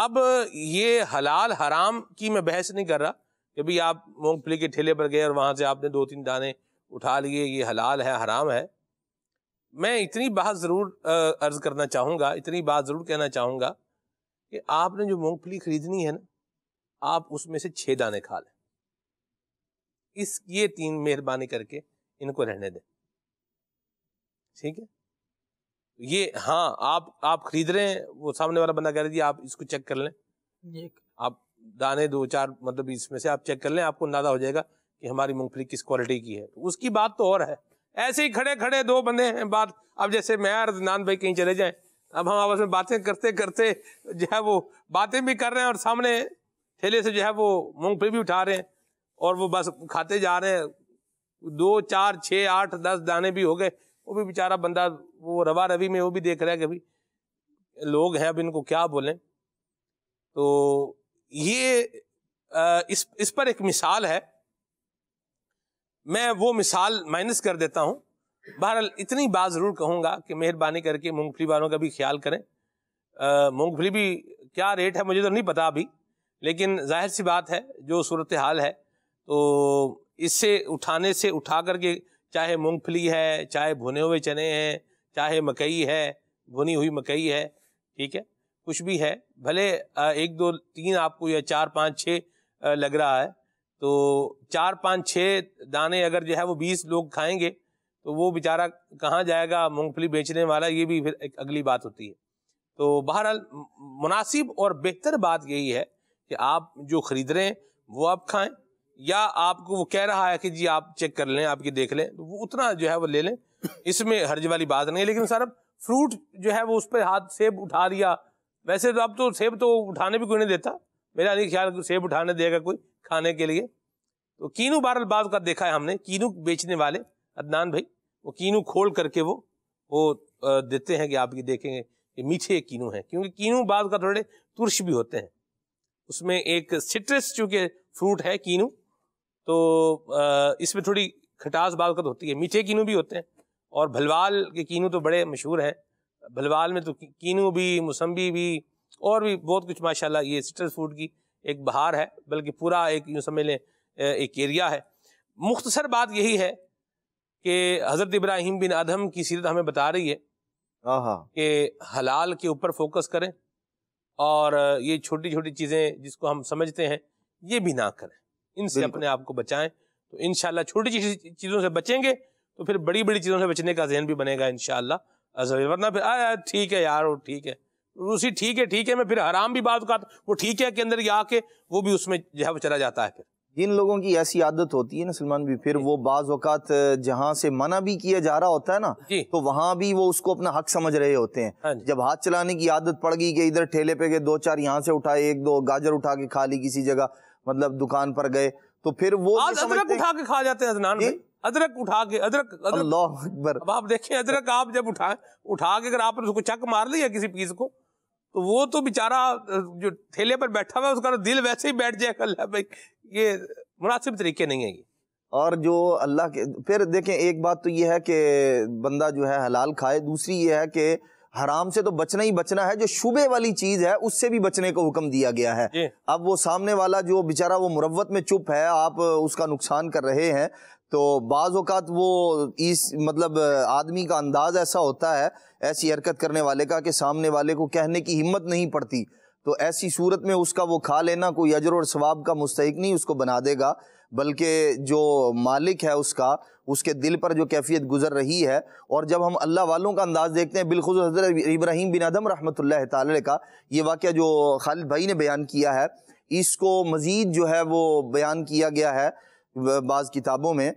अब ये हलाल हराम की मैं बहस नहीं कर रहा कि भाई आप मूँगफली के ठेले पर गए और वहाँ से आपने दो तीन दाने उठा लिए, ये हलाल है हराम है। मैं इतनी बात ज़रूर अर्ज़ करना चाहूँगा, इतनी बात ज़रूर कहना चाहूँगा कि आपने जो मूँगफली ख़रीदनी है ना, आप उसमें से 6 दाने खा लें, इस ये 3 मेहरबानी करके इनको रहने दें, ठीक है। ये हाँ आप ख़रीद रहे हैं, वो सामने वाला बंदा कह रहा है जी आप इसको चेक कर लें, आप दाने 2-4 मतलब इसमें से आप चेक कर लें, आपको अंदाजा हो जाएगा कि हमारी मूँगफली किस क्वालिटी की है। उसकी बात तो और है, ऐसे ही खड़े खड़े 2 बंदे हैं बात, अब जैसे मैं और नान भाई कहीं चले जाएं, अब हम आपस में बातें करते करते जो है वो बातें भी कर रहे हैं और सामने ठेले से जो है वो मूँगफली भी उठा रहे हैं और वो बस खाते जा रहे हैं, 2, 4, 6, 8, 10 दाने भी हो गए। वो भी बेचारा बंदा वो रवा रवि में वो भी देख रहा है कि अभी लोग हैं अब इनको क्या बोलें। तो ये इस पर एक मिसाल है, मैं वो मिसाल माइनस कर देता हूँ। बहरहाल इतनी बात ज़रूर कहूँगा कि मेहरबानी करके मूंगफली वालों का भी ख्याल करें। मूंगफली भी क्या रेट है मुझे तो नहीं पता अभी, लेकिन जाहिर सी बात है जो सूरत हाल है तो इससे उठाने से उठा करके, चाहे मूंगफली है, चाहे भुने हुए चने हैं, चाहे मकई है, भुनी हुई मकई है, ठीक है, कुछ भी है, भले 1, 2, 3 आपको या 4, 5, 6 लग रहा है, तो 4, 5, 6 दाने अगर जो है वो 20 लोग खाएंगे तो वो बेचारा कहाँ जाएगा मूंगफली बेचने वाला, ये भी फिर एक अगली बात होती है। तो बहरहाल मुनासिब और बेहतर बात यही है कि आप जो ख़रीद रहे हैं वो आप खाएं, या आपको वो कह रहा है कि जी आप चेक कर लें, आपकी देख लें, तो वो उतना जो है वो ले लें, इसमें हर्ज वाली बात नहीं है। लेकिन सर अब फ्रूट जो है वो उस पर हाथ, सेब उठा लिया, वैसे तो अब तो सेब तो उठाने भी कोई नहीं देता, मेरा नहीं ख्याल सेब उठाने देगा कोई खाने के लिए। तो कीनू बारल बाज का देखा है हमने, कीनू बेचने वाले अदनान भाई वो कीनू खोल करके वो देते हैं कि आप ये देखेंगे कि मीठे कीनू हैं, क्योंकि कीनू बाज का थोड़े तुर्श भी होते हैं, उसमें एक सिट्रस चूँकि फ्रूट है कीनू, तो इसमें थोड़ी खटास बाज का होती है। मीठे कीनू भी होते हैं, और भलवाल के कीनू तो बड़े मशहूर हैं, भलवाल में तो कीनू भी, मौसम्बी भी, और भी बहुत कुछ माशाल्लाह। ये सिट्रस फ्रूट की एक बहार है, बल्कि पूरा एक यूँ समझ लें एक एरिया है। मुख्तसर बात यही है कि हज़रत इब्राहिम बिन अदहम की सीरत हमें बता रही है कि हलाल के ऊपर फोकस करें, और ये छोटी छोटी चीज़ें जिसको हम समझते हैं ये भी ना करें, इनसे अपने आप को बचाएं। तो इंशाल्लाह छोटी चीज़ों से बचेंगे तो फिर बड़ी बड़ी चीज़ों से बचने का जहन भी बनेगा इंशाल्लाह, वरना फिर ठीक है यार वो ठीक है, उसी ठीक है मैं फिर हराम भी बात करता वो ठीक है के अंदर ही आके वो भी उसमें जो है वो चला जाता है। फिर जिन लोगों की ऐसी आदत होती है ना सलमान भी, फिर वो बाज़ औक़ात जहाँ से मना भी किया जा रहा होता है ना तो वहाँ भी वो उसको अपना हक समझ रहे होते हैं। जब हाथ चलाने की आदत पड़ गई कि इधर ठेले पे गए 2-4 यहाँ से उठाए, 1-2 गाजर उठा के खा ली किसी जगह, मतलब दुकान पर गए तो फिर वो अदरक उठा के खा जाते हैं। अदरक उठा के अदरक अल्लाह अकबर। अब आप देखें अदरक आप जब उठा के अगर आपने उसको चक मार लिया किसी पीस को तो वो तो बेचारा जो ठेले पर बैठा हुआ है उसका दिल वैसे ही बैठ जाएगा भाई, ये मुनासिब तरीके नहीं है ये। और जो अल्लाह के फिर देखें, एक बात तो ये है कि बंदा जो है हलाल खाए, दूसरी ये है कि हराम से तो बचना ही बचना है, जो शुबे वाली चीज़ है उससे भी बचने का हुक्म दिया गया है। अब वो सामने वाला जो बेचारा वो मुरव्वत में चुप है, आप उसका नुकसान कर रहे हैं, तो बाज़ औक़ात वो इस मतलब आदमी का अंदाज़ ऐसा होता है, ऐसी हरकत करने वाले का, कि सामने वाले को कहने की हिम्मत नहीं पड़ती, तो ऐसी सूरत में उसका वो खा लेना कोई अजर और सवाब का मुस्तहिक नहीं उसको बना देगा, बल्कि जो मालिक है उसका, उसके दिल पर जो कैफियत गुजर रही है। और जब हम अल्लाह वालों का अंदाज़ देखते हैं, बिलखुसूस हज़रत इब्राहिम बिन अदम रहमतुल्लाह ताला का ये वाक़या जो खालिद भाई ने बयान किया है, इसको मज़ीद जो है वो बयान किया गया है बाज़ किताबों में,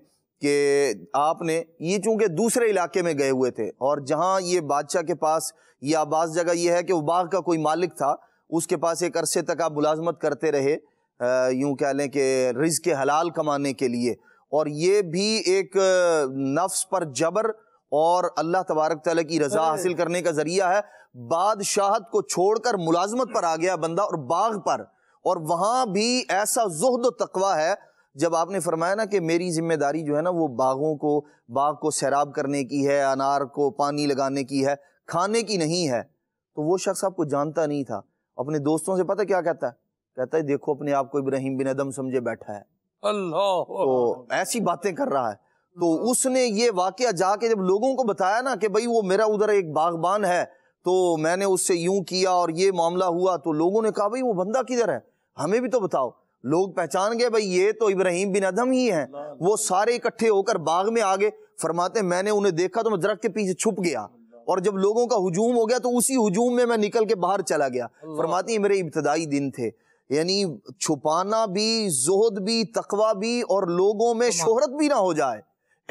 कि आपने ये चूँकि दूसरे इलाके में गए हुए थे, और जहाँ ये बादशाह के पास या बाज़ जगह यह है कि वो बाग का कोई मालिक था, उसके पास एक अरसे तक आप मुलाजमत करते रहे, यूँ कह लें कि रिज़्क़ हलाल कमाने के लिए, और ये भी एक नफ्स पर जबर और अल्लाह तबारक तआला की रज़ा हासिल करने का ज़रिया है। बादशाहत को छोड़कर मुलाजमत पर आ गया बंदा, और बाग पर, और वहाँ भी ऐसा ज़ुहद और तकवा है। जब आपने फरमाया ना कि मेरी जिम्मेदारी जो है ना वो बाग को सैराब करने की है, अनार को पानी लगाने की है, खाने की नहीं है, तो वो शख्स आपको जानता नहीं था, अपने दोस्तों से पता क्या कहता है, कहता है देखो अपने आप को इब्राहिम बिन अदम समझे बैठा है, अल्लाह, तो ऐसी बातें कर रहा है। तो उसने ये वाकया जाके जब लोगों को बताया ना कि भाई वो मेरा उधर एक बागबान है, तो मैंने उससे यूं किया और ये मामला हुआ, तो लोगों ने कहा भाई वो बंदा किधर है, हमें भी तो बताओ। लोग पहचान गए भाई ये तो इब्राहिम बिन अदम ही है। वो सारे इकट्ठे होकर बाग में आ गए। फरमाते मैंने उन्हें देखा तो मैं दरख्त के पीछे छुप गया, और जब लोगों का हुजूम हो गया तो उसी हुजूम में मैं निकल के बाहर चला गया। फरमाती है मेरे इब्तदाई दिन थे, यानी छुपाना भी, ज़ुहद भी, तकवा भी, और लोगों में शोहरत भी ना हो जाए,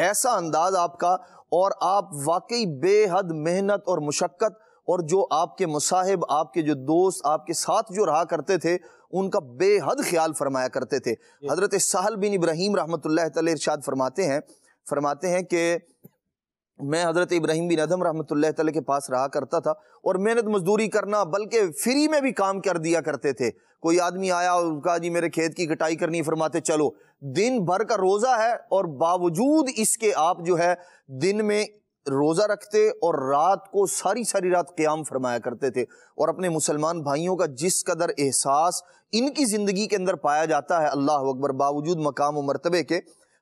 ऐसा अंदाज आपका। और आप वाकई बेहद मेहनत और मुशक्क़त, और जो आपके मुसाहिब, आपके जो दोस्त आपके साथ जो रहा करते थे, उनका बेहद ख्याल फरमाया करते थे। हज़रत सहल बिन इब्राहीम रहमतुल्लाह तआला इरशाद फरमाते हैं कि मैं हज़रत इब्राहिम बिन अदम रहमतुल्लाह तआला के पास रहा करता था, और मेहनत मजदूरी करना, बल्कि फ्री में भी काम कर दिया करते थे। कोई आदमी आया और कहा जी मेरे खेत की कटाई करनी, फरमाते चलो, दिन भर का रोज़ा है, और बावजूद इसके आप जो है दिन में रोज़ा रखते और रात को सारी रात क़ियाम फरमाया करते थे। और अपने मुसलमान भाइयों का जिस कदर एहसास इनकी ज़िंदगी के अंदर पाया जाता है, अल्लाह अकबर, बावजूद मकाम व मरतबे के।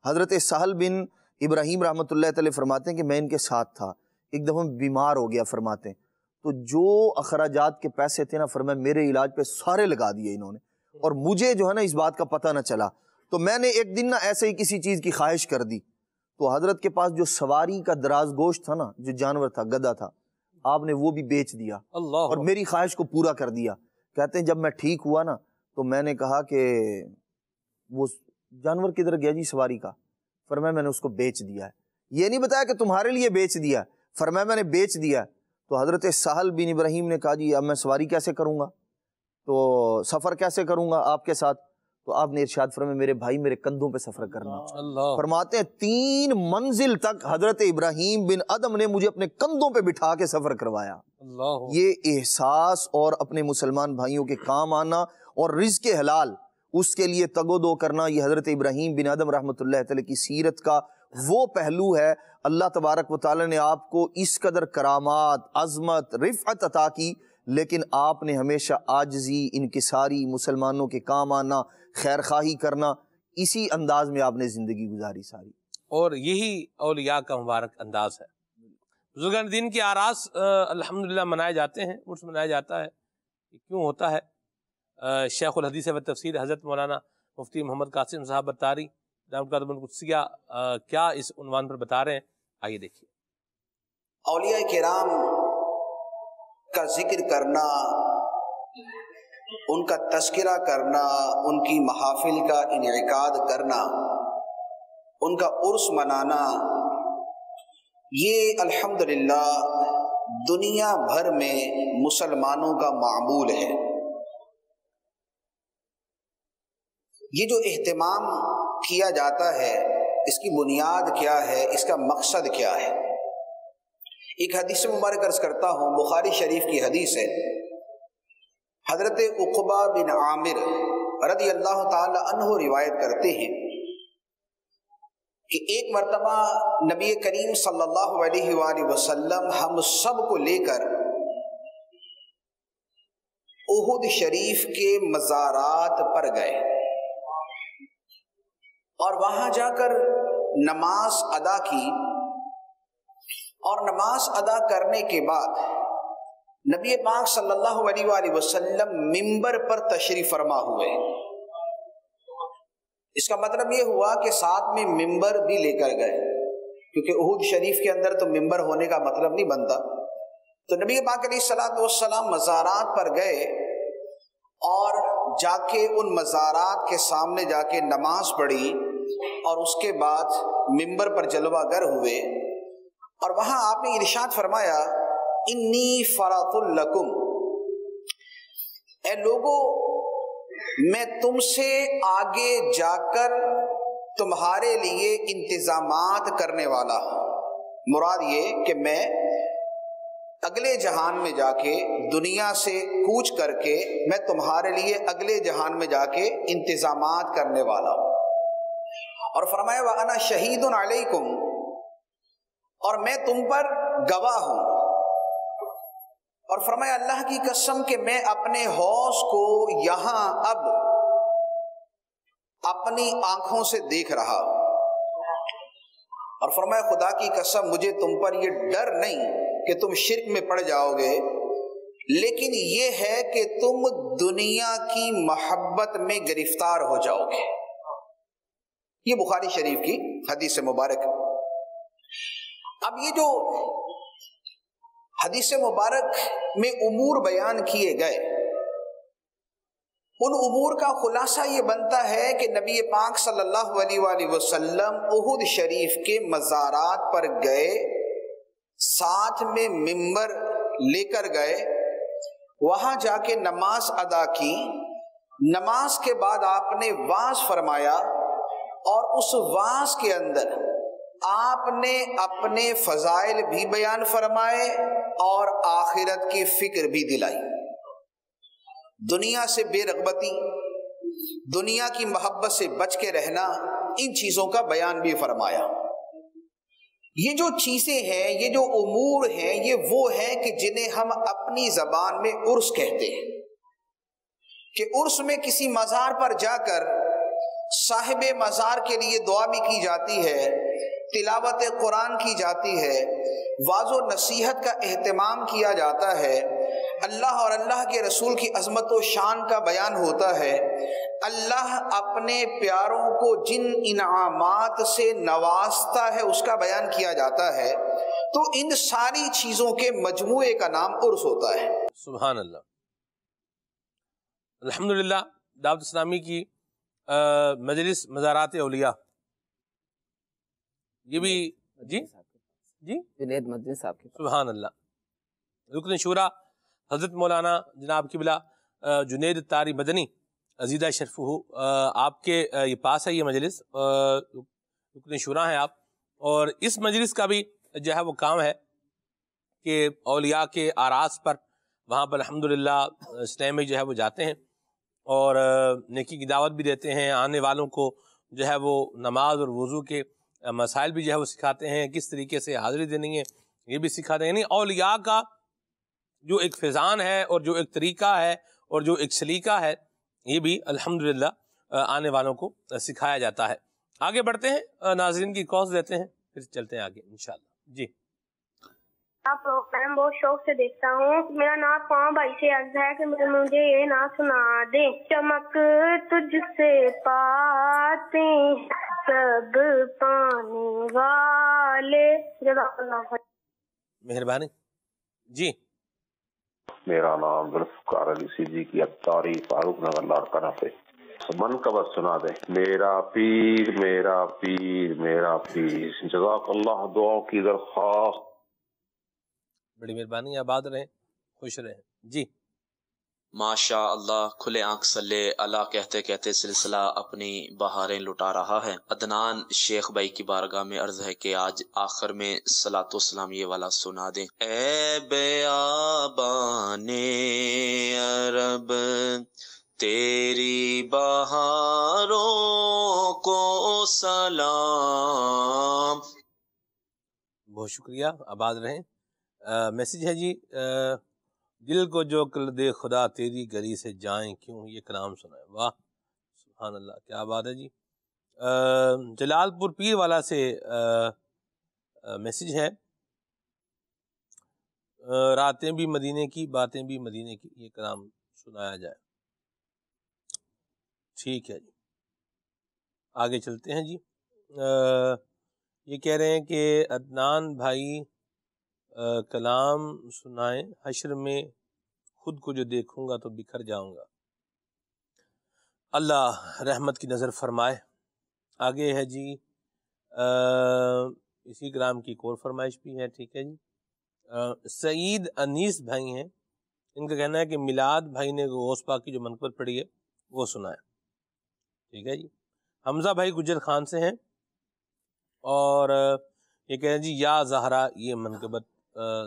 हज़रत सहल बिन इब्राहीम रहमतुल्लाह तआला फरमाते हैं कि मैं इनके साथ था, एक दफ़ा बीमार हो गया, फरमाते हैं तो जो अखराजात के पैसे थे ना, फरमाया मेरे इलाज पे सारे लगा दिए इन्होंने, और मुझे जो है ना इस बात का पता ना चला। तो मैंने एक दिन ना ऐसे ही किसी चीज़ की ख्वाहिश कर दी, तो हज़रत के पास जो सवारी का दराज गोश्त था ना, जो जानवर था, गधा था, आपने वो भी बेच दिया और मेरी ख्वाहिश को पूरा कर दिया। कहते हैं जब मैं ठीक हुआ ना, तो मैंने कहा कि वो जानवर किधर गया जी सवारी का, फरमाया मैंने उसको बेच दिया है, ये नहीं बताया कि तुम्हारे लिए बेच दिया, फरमाया मैंने बेच दिया। तो हज़रत सहल बिन इब्राहीम ने कहा जी अब मैं सवारी कैसे करूँगा, तो सफ़र कैसे करूँगा आपके साथ, तो आपने इरशाद फरमाया मेरे भाई मेरे कंधों पे सफ़र करना। फरमाते हैं 3 मंजिल तक हज़रत इब्राहीम बिन अदम ने मुझे अपने कंधों पे बिठा के सफ़र करवाया। ये एहसास और अपने मुसलमान भाइयों के काम आना और रिज़्क़ हलाल उसके लिए तगोदो करना, ये हज़रत इब्राहीम बिन अदम रहमतुल्लाह तआला की सीरत का वो पहलू है। अल्लाह तबारक व तआला ने आपको इस कदर करामात, अज़मत, रिफ़अत अता की, लेकिन आपने हमेशा आजजी, इनकिसारी, मुसलमानों के काम आना, खैर खाही करना, इसी अंदाज में आपने ज़िंदगी गुजारी सारी, और यही औलिया का मुबारक अंदाज है। बुजुर्गान दीन के आरास अल्हम्दुलिल्लाह मनाए जाते हैं, उर्स मनाया जाता है, क्यों होता है? शेखुल हदीस व तफसीर हज़रत मौलाना मुफ्ती मोहम्मद कासिम साहब बत्तारी दामतुल कुदसिया क्या इस उन्वान पर बता रहे हैं, आइए देखिए। औलिया किराम का जिक्र करना, उनका तस्किरा करना, उनकी महाफिल का इनइकाद करना, उनका उर्स मनाना, ये अल्हम्दुलिल्लाह दुनिया भर में मुसलमानों का मामूल है। ये जो एहतमाम किया जाता है, इसकी बुनियाद क्या है, इसका मकसद क्या है? एक हदीस मुबारक अर्ज़ करता हूँ, बुखारी शरीफ की हदीस है। हज़रत उक़बा बिन आमिर रज़ियल्लाहु ताला अन्हु रिवायत करते हैं कि एक मरतबा नबी करीम सल्लल्लाहु अलैहि वसल्लम हम सब को लेकर उहुद शरीफ के मज़ारात पर गए और वहां जाकर नमाज अदा की। और नमाज अदा करने के बाद नबी पाक सल्लल्लाहु अलैहि वसल्लम मिंबर पर तशरीफ फरमा हुए। इसका मतलब ये हुआ कि साथ में मिंबर भी लेकर गए, क्योंकि उहुद शरीफ के अंदर तो मिंबर होने का मतलब नहीं बनता। तो नबी पाक अलैहिस्सलातु वस्सलाम मज़ारात पर गए और जाके उन मज़ारात के सामने जाके नमाज पढ़ी और उसके बाद मिंबर पर जलवागर हुए। और वहाँ आपने इरशाद फरमाया, इन्नी फ़रातुल लकुम, ए लोगों मैं तुमसे आगे जाकर तुम्हारे लिए इंतज़ामात करने वाला। मुराद ये कि मैं अगले जहान में जाके, दुनिया से कूच करके मैं तुम्हारे लिए अगले जहान में जाके इंतज़ामात करने वाला हूँ। और फरमाया व अना शहीदुन अलैकुम, और मैं तुम पर गवाह हूँ। और फरमाया अल्लाह की कसम कि मैं अपने हौस को यहाँ अब अपनी आंखों से देख रहा हूँ। और फरमाया खुदा की कसम मुझे तुम पर यह डर नहीं कि तुम शिर्क में पड़ जाओगे, लेकिन ये है कि तुम दुनिया की मोहब्बत में गिरफ्तार हो जाओगे। ये बुखारी शरीफ की हदीस मुबारक। अब ये जो हदीस मुबारक में उमूर बयान किए गए, उन उमूर का खुलासा ये बनता है कि नबी पाक सल्लल्लाहु अलैहि वसल्लम उहुद शरीफ के मज़ारात पर गए, साथ में मिंबर लेकर गए, वहां जाके नमाज अदा की। नमाज के बाद आपने वाज फरमाया और उस वाज के अंदर आपने अपने फजाइल भी बयान फरमाए और आखिरत की फिक्र भी दिलाई। दुनिया से बेरगबती, दुनिया की मोहब्बत से बच के रहना, इन चीज़ों का बयान भी फरमाया। ये जो चीज़ें हैं, ये जो उमूर हैं, ये वो है कि जिन्हें हम अपनी ज़बान में उर्स कहते हैं, कि उर्स में किसी मज़ार पर जाकर साहिब मज़ार के लिए दुआ भी की जाती है, तिलावत कुरान की जाती है, वाज़ो नसीहत का एहतमाम किया जाता है, अल्लाह और अल्लाह के रसूल की अज़मत व शान का बयान होता है, अल्लाह अपने प्यारों को जिन इनामात से नवाजता है उसका बयान किया जाता है। तो इन सारी चीज़ों के मजमूए का नाम उर्स होता है। सुभान अल्लाह। अल्हम्दुलिल्लाह, दावत इस्लामी की मजलिस मज़ारात औलिया, ये भी जी जी जुनैद बगदादी साहब के। सुभान अल्लाह। रुकन शूरा हज़रत मौलाना जनाब किबला जुनैद तारी मदनी अजीदा शरफ हो, आपके ये पास है ये मजलिस, रुकने शुरा हैं आप। और इस मजलिस का भी जो है वो काम है कि औलिया के आरास पर, वहाँ पर अल्हम्दुलिल्लाह इस्लाम में जो है वो जाते हैं और नेकी की दावत भी देते हैं, आने वालों को जो है वो नमाज और वज़ू के मसाइल भी जो है वो सिखाते हैं, किस तरीके से हाज़िरी देनी है ये भी सिखाते हैं। यानी औलिया का जो एक फिज़ान है और जो एक तरीका है और जो एक सलीका है, ये भी अल्हम्दुलिल्लाह आने वालों को सिखाया जाता है। आगे बढ़ते हैं, नाज़रीन की कॉल देते हैं, फिर चलते हैं आगे इंशाल्लाह। जी आप प्रोग्राम बहुत शौक से देखता हूँ। मेरा नाम पाँव भाई से अर्ज है कि मुझे ये नाम सुना दे। चमक तुझसे पाते सब पाने वाले। मेहरबानी जी। मेरा नाम जुल्फकार अली सिद्दीकी जी की अख्तारी फारूक नगर लाड़काना से। मनकबत सुना दे मेरा पीर मेरा पीर मेरा पीर। जज़ाकल्लाह, दुआओं की दरख्वास्त। बड़ी मेहरबानी, आबाद रहें, खुश रहें जी। माशा अल्लाह, खुले आंख सल्ले अला कहते कहते सिलसिला अपनी बहारें लुटा रहा है। अदनान शेख भाई की बारगाह में अर्ज है कि आज आखिर में सलातो सलाम ये वाला सुना दें। ए बयाबाने अरब तेरी बहारों को सलाम। बहुत शुक्रिया, आबाद रहें। मैसेज है जी दिल को जो कल दे खुदा तेरी गली से जाएं क्यों, ये कलाम सुनाए। वाह सुभान अल्लाह, क्या बात है जी। जलालपुर पीर वाला से मैसेज है, रातें भी मदीने की बातें भी मदीने की, ये कलाम सुनाया जाए। ठीक है जी, आगे चलते हैं जी। ये कह रहे हैं कि अदनान भाई कलाम सुनाएं, हश्र में खुद को जो देखूंगा तो बिखर जाऊंगा, अल्लाह रहमत की नज़र फरमाए। आगे है जी, इसी कलाम की एक और फरमाइश भी है, ठीक है जी। सईद अनीस भाई हैं, इनका कहना है कि मिलाद भाई ने गौस पाक की जो मनकबत पढ़ी है वो सुनाए, ठीक है जी। हमजा भाई गुजर खान से हैं और ये कह रहे हैं जी या जहरा ये मनकबत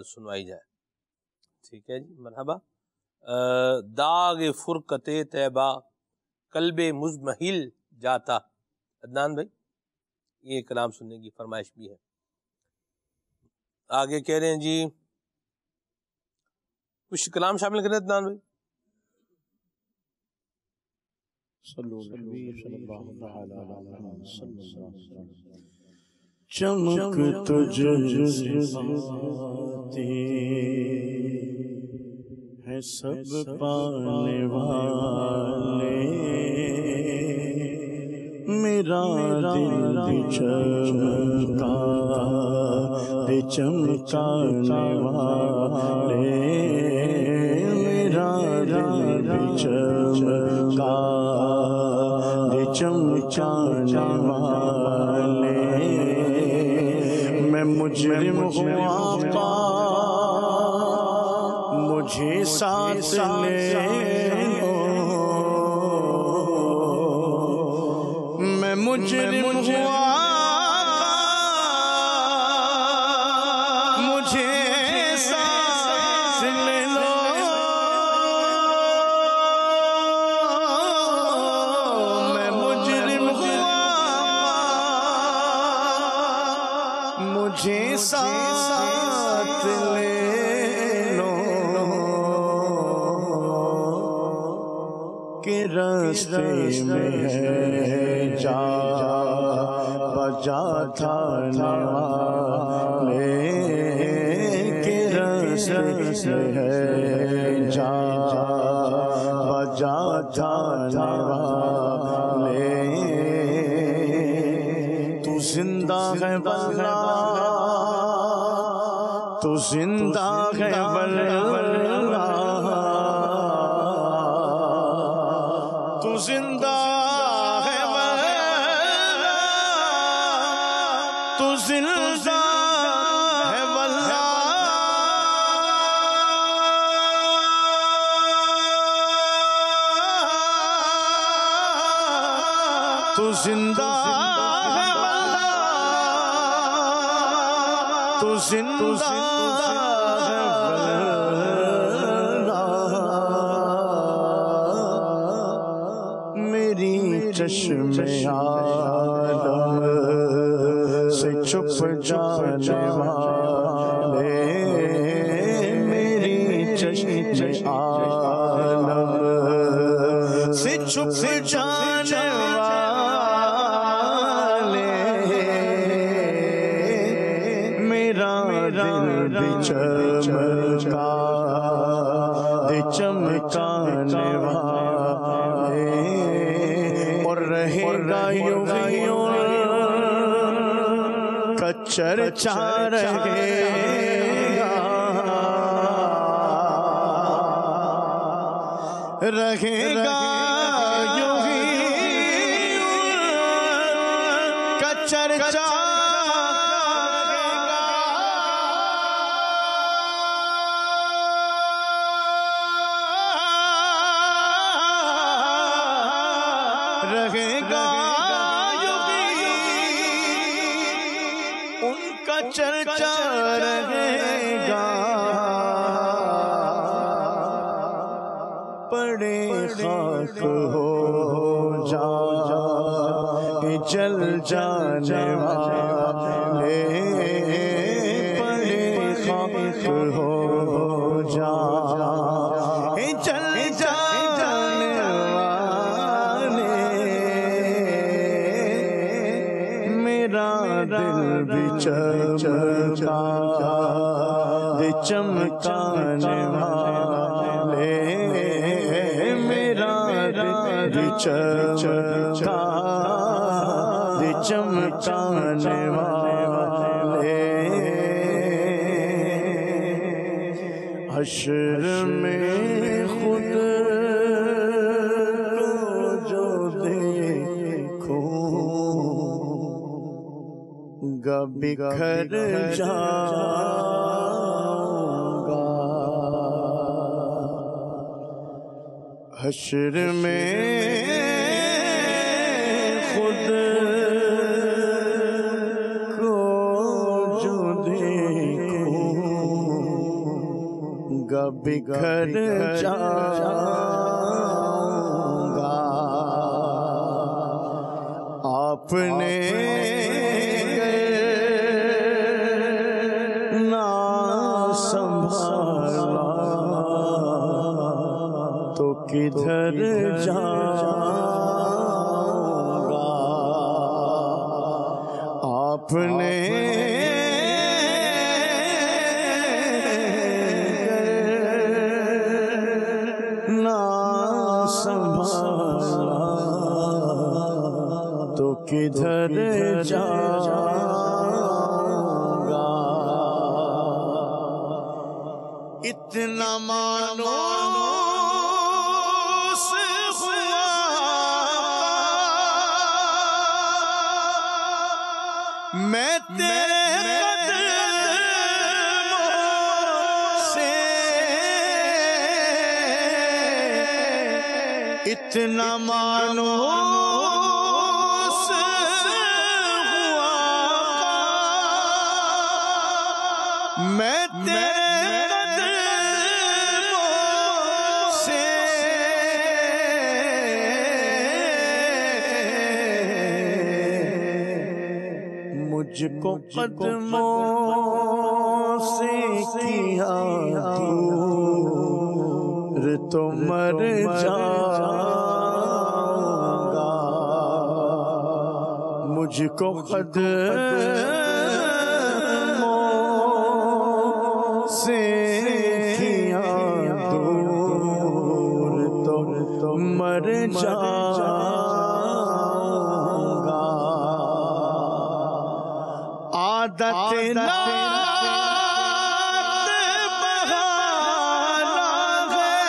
सुनवाई जाए, ठीक है जी। मरहबा। दाग फुरकत तैबा कल्बे मुजमहिल जाता, अदनान भाई ये कलाम सुनने की फरमाइश भी है। आगे कह रहे हैं जी कुछ कलाम शामिल करें अदनान भाई। चमक तुझते हैं सब पाने वाले, मेरा दिल चमका दे चमकाने वाले, मेरा दिल चमका दे चमकाने वाले। मुजरिम हुआ मुझे साथ ले लो, मैं मुजरिम हुआ मुझे साथ ले लो, मैं मुजरिम हुआ मुझे साथ ले लो, के रास्ते में है जा बजा था ले, के रास्ते में है जा बजा था ले। तू जिंदा है बल्ला, तू जिंदा है बल्ला, तू जिंदा है बल्ला, तू जिंदा है बल्ला, तू जिंदा है बल्ला, तू जिंदा चश्मे आलम से छुप जाने वाले, मेरी चश्मे आलम से छुप जाने वाले, मेरा दिल चमका दे चमकाने वाले। रहेगा यूं का चर्चा रहेगा, रहेगा यूं का चर्चा चर्चा रहेगा। पड़े खाक हो जा जल जाने वाले, पड़े खाक हो हश्र में खुद को जो देखूंगा बिखर जाऊंगा। हश्र में खुद बिखर जाऊंगा। आपने ना संभाला तो किधर जाऊंगा। आपने किधर जाऊंगा। इतना मानो से हुआ मैं तेरे कदमों से, इतना मानो मुझको कदमों से किया दूर तो मर जाऊंगा। मुझको कदमों से किया दूर तो मर जाऊंगा। आदत नात बहाना है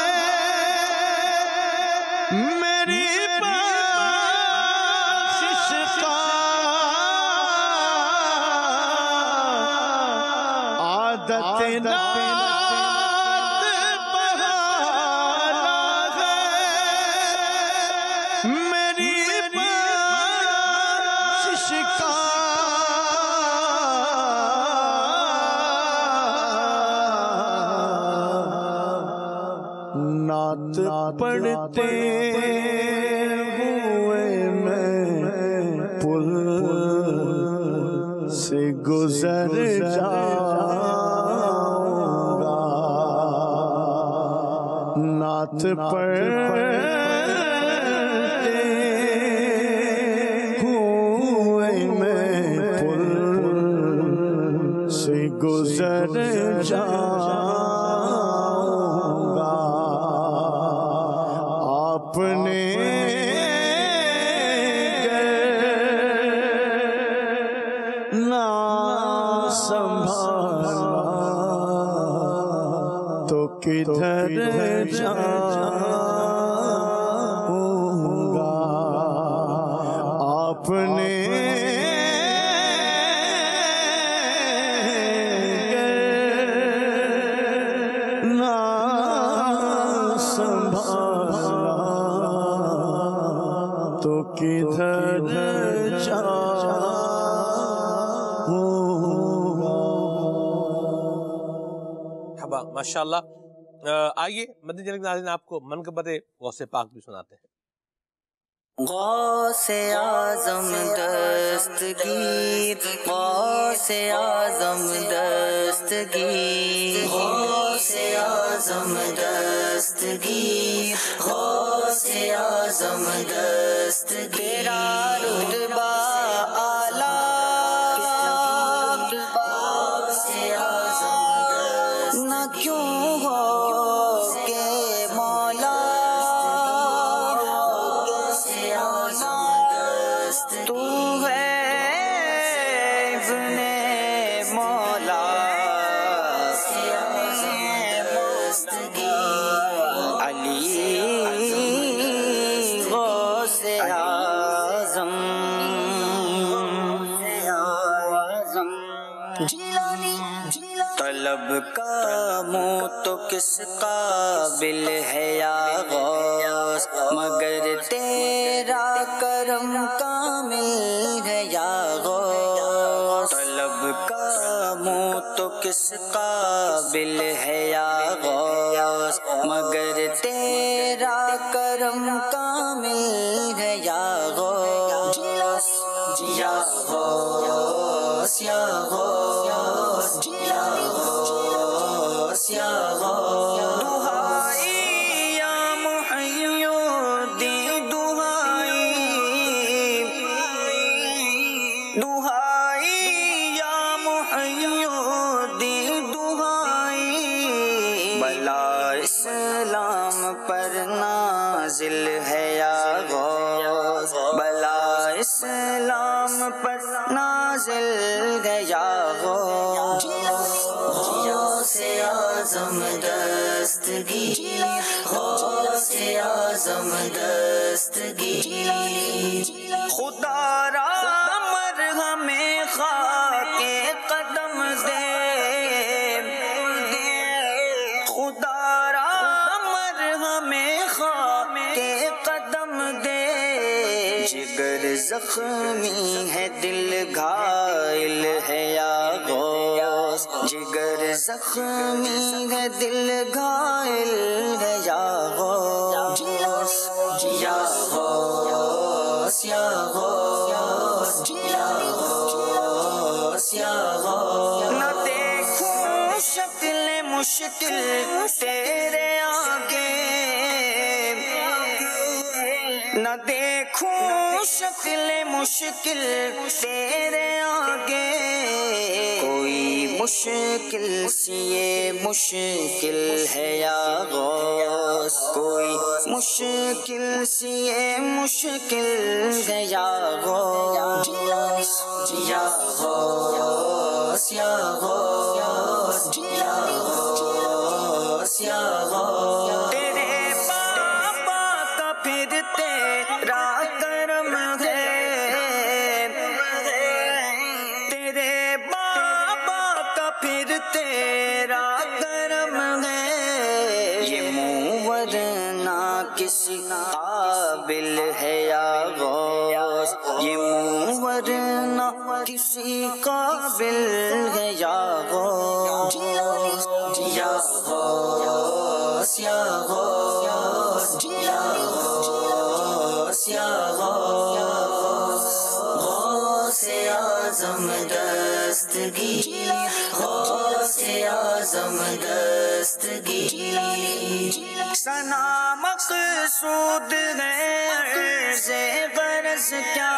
मेरी बख्शिश का, आदत नात बहाना है मेरी बख्शिश का। पढ़ते हुए मैं पुल से गुजर जाऊंगा। नात पढ़ते हुए मैं पुल से गुजर जाऊंगा। किधर जाऊंगा। आपने ना संभाला तो किधर जाऊंगा। माशाल्लाह। आइए मदनी चैनल के नाज़रीन आपको मनकबत गौसे पाक भी सुनाते हैं। गौसे आज़म दस्तगीर, गौसे आज़म दस्तगीर, गौसे आज़म दस्तगी, गौसे आज़म दस्तगी। तेरा रुतबा आला गौसे आज़म दस्तगी, न क्यों हो के मौला गौसे आज़म दस्तगी। तू है इब्ने मौला तलब का मुँह तो किस काबिल है या गौस, मगर तेरा करम कामिल है या गौस। तलब का मुँह तो किस काबिल है या गौस, मगर तेरा करम कामिल है या गौस। जिया गौस या गौस, जिया गौस या गौस। दुहाई या मुहय्युद्दीन दुहाई, दुहाई या मुहय्युद्दीन दुहाई। भला इस्लाम पर नाजिल है या गौस, भला इस्लाम पर नाज़िल गया गौस। गौसे आज़म दस्तगी, गौसे आज़म दस्तगी। खुदा रा मरहमें खाके कदम दे, खुदा रा मरहमें खाके कदम दे। जिगर जख्मी है दिल घायल है या गौस, जिगर जख्मी है दिल घायल है या गौस। जिया गौस या गौस, जिया गौस या गौस। न देखूं शक्ल मुश्किल तेरे आगे, न देखूं शक्ले मुश्किल तेरे आगे। कोई मुश्किल सी ये मुश्किल है या गौस, कोई मुश्किल सी ये मुश्किल है या गौस। जिया गौस या गौस, जिया गौस या गौस। तेरे बाबा का फिर तेरा करम है, तेरे बाबा का फिर तेरा करम है। ये मुवर ना किसी काबिल है या गौस, ये मुवर ना किसी काबिल है या गौस। जिया गौस या गौस, जिया गौस या गौस। गौसे आज़म दस्तगी, गौसे आज़म दस्तगी। सना मक़सूद है अर्ज़े बरस क्या,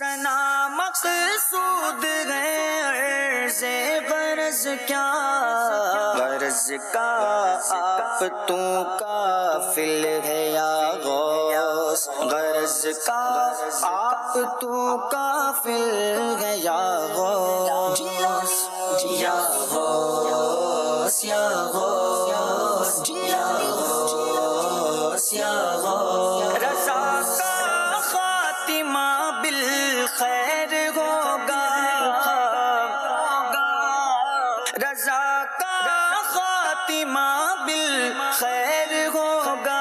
सना मक़सूद है अर्ज़े बरस क्या। बरस का आप तू काफिल है या गौस, गरज का आप तू काफिल है या गौस। जिया गौस या गौस, जिया गौस या गौस। रज़ा का खातिमा बिल खैर होगा, रज़ा का खातिमा बिल खैर होगा।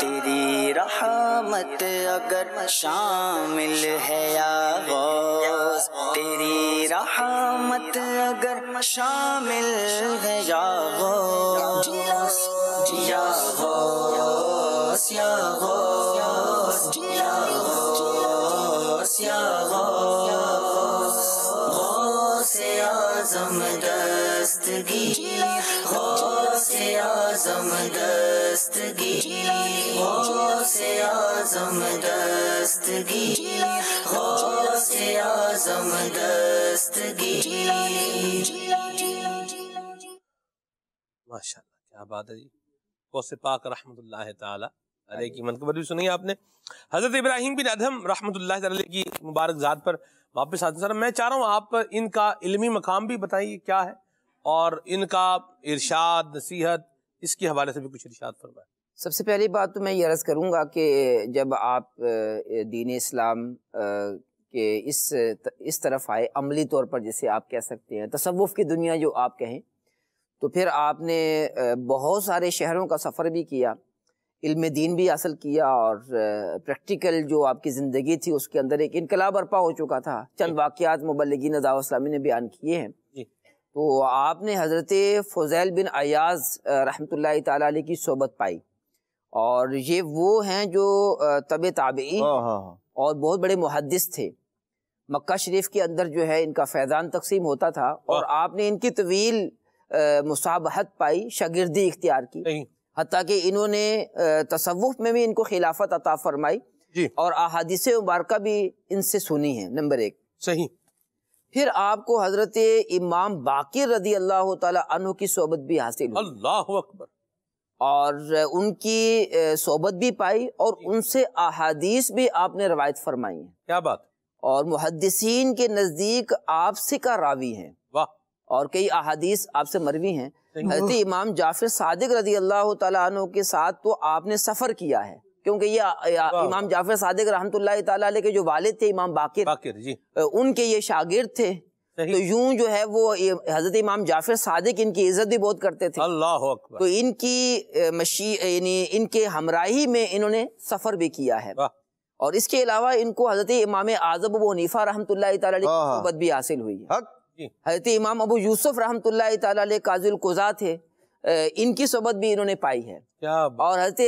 तेरी रहमत अगर शामिल है या गौस, तेरी रहमत अगर शामिल है या गौस। जिया गौस या गौस, जिया गौस या गौस। गौसे आज़म माशाल्लाह क्या बात है जी। गौसे पाक रहमतुल्लाह ताला अलैहि की मनकबत भी सुनी आपने। हजरत इब्राहिम बिन अदहम रहमतुल्लाह ताला अलैहि की मुबारक ज़ात पर वापस आते हैं। सर मैं चाह रहा हूँ आप इनका इल्मी मकाम भी बताइए क्या है, और इनका इरशाद नसीहत इसके हवाले से भी कुछ इरशाद फरमाएं। सबसे पहली बात तो मैं ये अर्ज़ करूँगा कि जब आप दीन इस्लाम के इस तरफ आए अमली तौर पर, जैसे आप कह सकते हैं तसव्वुफ़ की दुनिया जो आप कहें, तो फिर आपने बहुत सारे शहरों का सफ़र भी किया, इल्म दीन भी हासिल किया, और प्रैक्टिकल जो आपकी ज़िंदगी थी उसके अंदर एक इनकलाब बर्पा हो चुका था। चंद वाक़ियात मुबल्लिगीन दावत-ए-इस्लामी ने बयान किए हैं। तो आपने हज़रत फ़ुज़ैल बिन अयाज़ रहमतुल्लाह ताला अलैह की सोबत पाई, और ये वो हैं जो तबे ताबई और बहुत बड़े मुहद्दिस थे। मक्का शरीफ के अंदर जो है इनका फैज़ान तकसीम होता था, और आपने इनकी तवील मुसाबहत पाई, शागिर्दी इख्तियार की, हत्ता कि इन्होंने तसव्वुफ़ में भी इनको खिलाफत अता फरमाई जी, और अहादीसे मुबारका भी इनसे सुनी है। नंबर एक सही। फिर आपको हज़रत इमाम बाक़िर रज़ी अल्लाह ताला अन्हु की सोबत भी हासिल हुई। अल्लाहु अकबर। और उनकी सोबत भी पाई, और उनसे अहादीस भी आपने रवायत फरमाई है। क्या बात। और मुहद्दिसीन के नज़दीक आपसे का रावी हैं, और कई अहादीस आपसे मरवी हैं। हज़रत इमाम जाफ़र सादिक रज़ी अल्लाह ताला अन्हु के साथ तो आपने सफ़र किया है, क्योंकि ये इमाम जाफ़र सादिक रहमतुल्लाह ताला अलैह के जो वालिद थे इमाम बाक़िर जी, उनके ये शागिर्द थे। तो यूं जो है वो हज़रत इमाम जाफ़र सादिक इनकी इज़्ज़त भी बहुत करते थे। अल्लाह अकबर। तो इनकी इनके हमराही में इन्होंने सफ़र भी किया है, और इसके अलावा इनको हज़रत इमाम आज़म अबू हनीफा रहमतुल्लाह ताला अलैह की सोबत भी हासिल हुई है। हज़रत इमाम अबू यूसुफ रहमतुल्लाह ताला अलैह काज़िल कुज़ा थे, इनकी सोबत भी इन्होंने पाई है। और हज़रत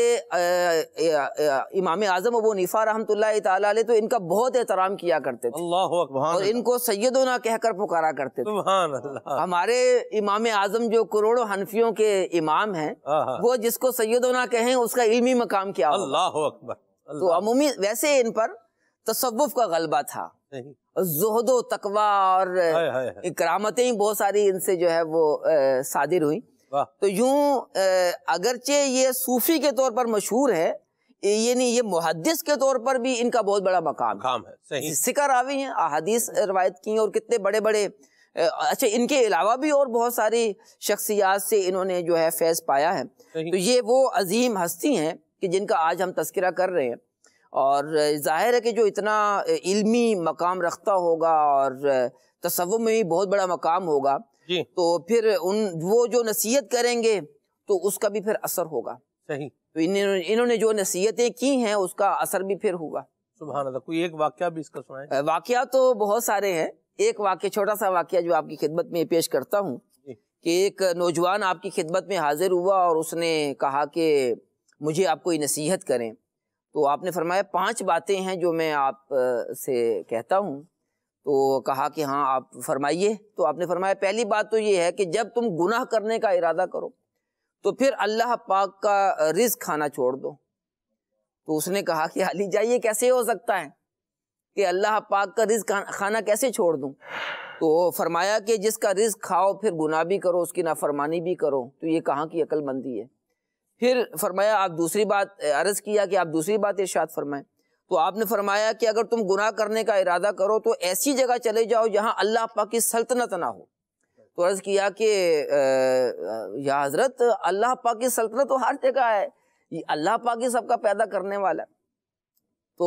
इमाम आज़म अबू हनीफा रहमतुल्लाह ताला अलैह तो इनका बहुत एहतराम किया करते थे, और इनको सैयदोना कहकर पुकारा करते थे। हमारे इमाम आज़म जो करोड़ों हनफियों के इमाम हैं, वो जिसको सैयदोना कहें उसका इल्मी मकाम क्या हो। अल्लाह अकबर। तो अमूमी वैसे इन पर तसव्वुफ़ का गलबा था, ज़ुहदो तकवा और करामतें बहुत सारी इनसे जो है वो सादिर हुई। तो यूं अगरचे ये सूफी के तौर पर मशहूर है, ये नहीं ये मुहद्दिस के तौर पर भी इनका बहुत बड़ा मकाम है। सिका रावी हैं, अहादीस रवायत की हैं, और कितने बड़े बड़े अच्छा इनके अलावा भी और बहुत सारी शख्सियात से इन्होंने जो है फैज़ पाया है। तो ये वो अजीम हस्ती हैं कि जिनका आज हम तज़किरा कर रहे हैं, और जाहिर है कि जो इतना इल्मी मकाम रखता होगा और तसव्वुफ़ में भी बहुत बड़ा मकाम होगा, तो फिर उन वो जो नसीहत करेंगे तो उसका भी फिर असर होगा। सही। तो इन्होंने जो नसीहतें की हैं उसका असर भी फिर होगा। सुभान अल्लाह। कोई एक वाक़या भी इसका सुनाएं। वाक़या तो बहुत सारे हैं। एक वाक़या, छोटा सा वाक़या जो आपकी खिदमत में पेश करता हूँ कि एक नौजवान आपकी खिदमत में हाजिर हुआ, और उसने कहा कि मुझे आप कोई नसीहत करें। तो आपने फरमाया 5 बातें हैं जो मैं आप से कहता हूँ। तो कहा कि हाँ आप फरमाइए। तो आपने फरमाया पहली बात तो ये है कि जब तुम गुनाह करने का इरादा करो तो फिर अल्लाह पाक का रिज़्क खाना छोड़ दो। तो उसने कहा कि अली जाइए, कैसे हो सकता है कि अल्लाह पाक का रिज़्क खाना कैसे छोड़ दूँ। तो फरमाया कि जिसका रिज़्क खाओ फिर गुनाह भी करो, उसकी नाफरमानी भी करो, तो ये कहाँ की अक्लमंदी है। फिर फरमाया आप दूसरी बात, अर्ज़ किया कि आप दूसरी बात इरशाद फरमाएं। तो आपने फरमाया कि अगर तुम गुनाह करने का इरादा करो तो ऐसी जगह चले जाओ जहां अल्लाह पाक की सल्तनत ना हो। तो अर्ज़ किया कि या हज़रत, अल्लाह पाक की सल्तनत तो हर जगह है, ये अल्लाह पाक ही सबका पैदा करने वाला है। तो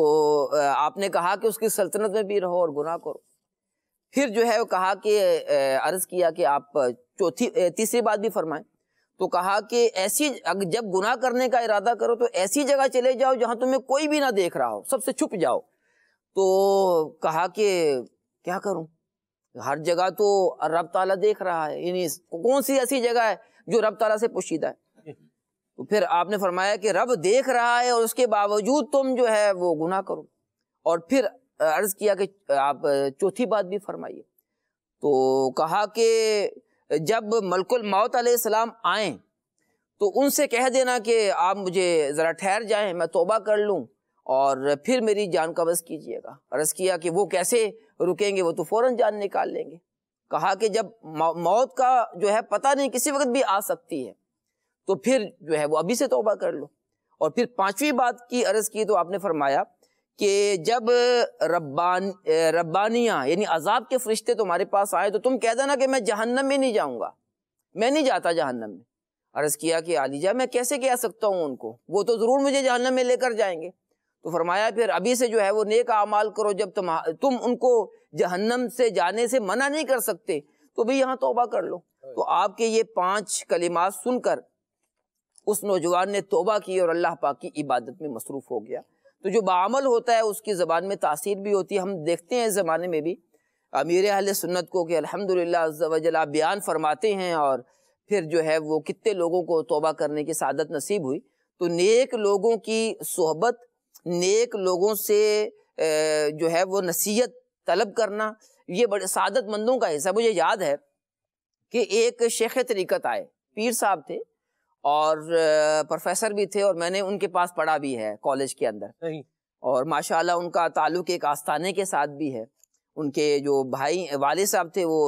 आपने कहा कि उसकी सल्तनत में भी रहो और गुनाह करो। फिर जो है वो कहा कि अर्ज़ किया कि आप तीसरी बात भी फरमाएं। तो कहा कि ऐसी जब गुनाह करने का इरादा करो तो ऐसी जगह चले जाओ जहां तुम्हें कोई भी ना देख रहा हो, सबसे छुप जाओ। तो कहा कि क्या करूं, हर जगह तो रब ताला देख रहा है, यानी कौन सी ऐसी जगह है जो रब ताला से पोशीदा है। तो फिर आपने फरमाया कि रब देख रहा है और उसके बावजूद तुम जो है वो गुनाह करो। और फिर अर्ज़ किया कि आप चौथी बात भी फरमाइए। तो कहा कि जब मलकुल मौत अलैहिस्सलाम आएँ तो उनसे कह देना कि आप मुझे ज़रा ठहर जाएँ, मैं तौबा कर लूँ और फिर मेरी जान कब्ज़ कीजिएगा। अर्ज़ किया कि वो कैसे रुकेंगे, वो तो फ़ौरन जान निकाल लेंगे। कहा कि जब मौत का जो है पता नहीं, किसी वक्त भी आ सकती है, तो फिर जो है वो अभी से तौबा कर लो। और फिर पाँचवीं बात की अर्ज़ की तो आपने फरमाया कि जब रब्बानियाँ यानी अजाब के फरिश्ते तुम्हारे पास आए तो तुम कह देना कि मैं जहन्नम में नहीं जाऊँगा, मैं नहीं जाता जहन्नम में। अर्ज़ किया कि आलिजा मैं कैसे कह सकता हूँ उनको, वो तो ज़रूर मुझे जहन्नम में लेकर जाएंगे। तो फरमाया फिर अभी से जो है वो नेक आमाल करो, जब तुम उनको जहन्नम से जाने से मना नहीं कर सकते तो भी यहाँ तौबा कर लो। तो आपके ये पांच कलिमात सुनकर उस नौजवान ने तौबा की और अल्लाह पाक की इबादत में मसरूफ़ हो गया। तो जो बाअमल होता है उसकी ज़बान में तासीर भी होती है। हम देखते हैं इस ज़माने में भी अमीर अहले सुन्नत को कि अल्हम्दुलिल्लाह अज़्ज़ा वजल आप बयान फरमाते हैं और फिर जो है वो कितने लोगों को तौबा करने की सादत नसीब हुई। तो नेक लोगों की सोहबत, नेक लोगों से जो है वो नसीहत तलब करना, ये बड़े सादतमंदों का हिस्सा। मुझे याद है कि एक शेख तरीक़त आए, पीर साहब थे और प्रोफेसर भी थे और मैंने उनके पास पढ़ा भी है कॉलेज के अंदर, और माशाल्लाह उनका ताल्लुक़ एक आस्थाने के साथ भी है। उनके जो भाई वाले साहब थे वो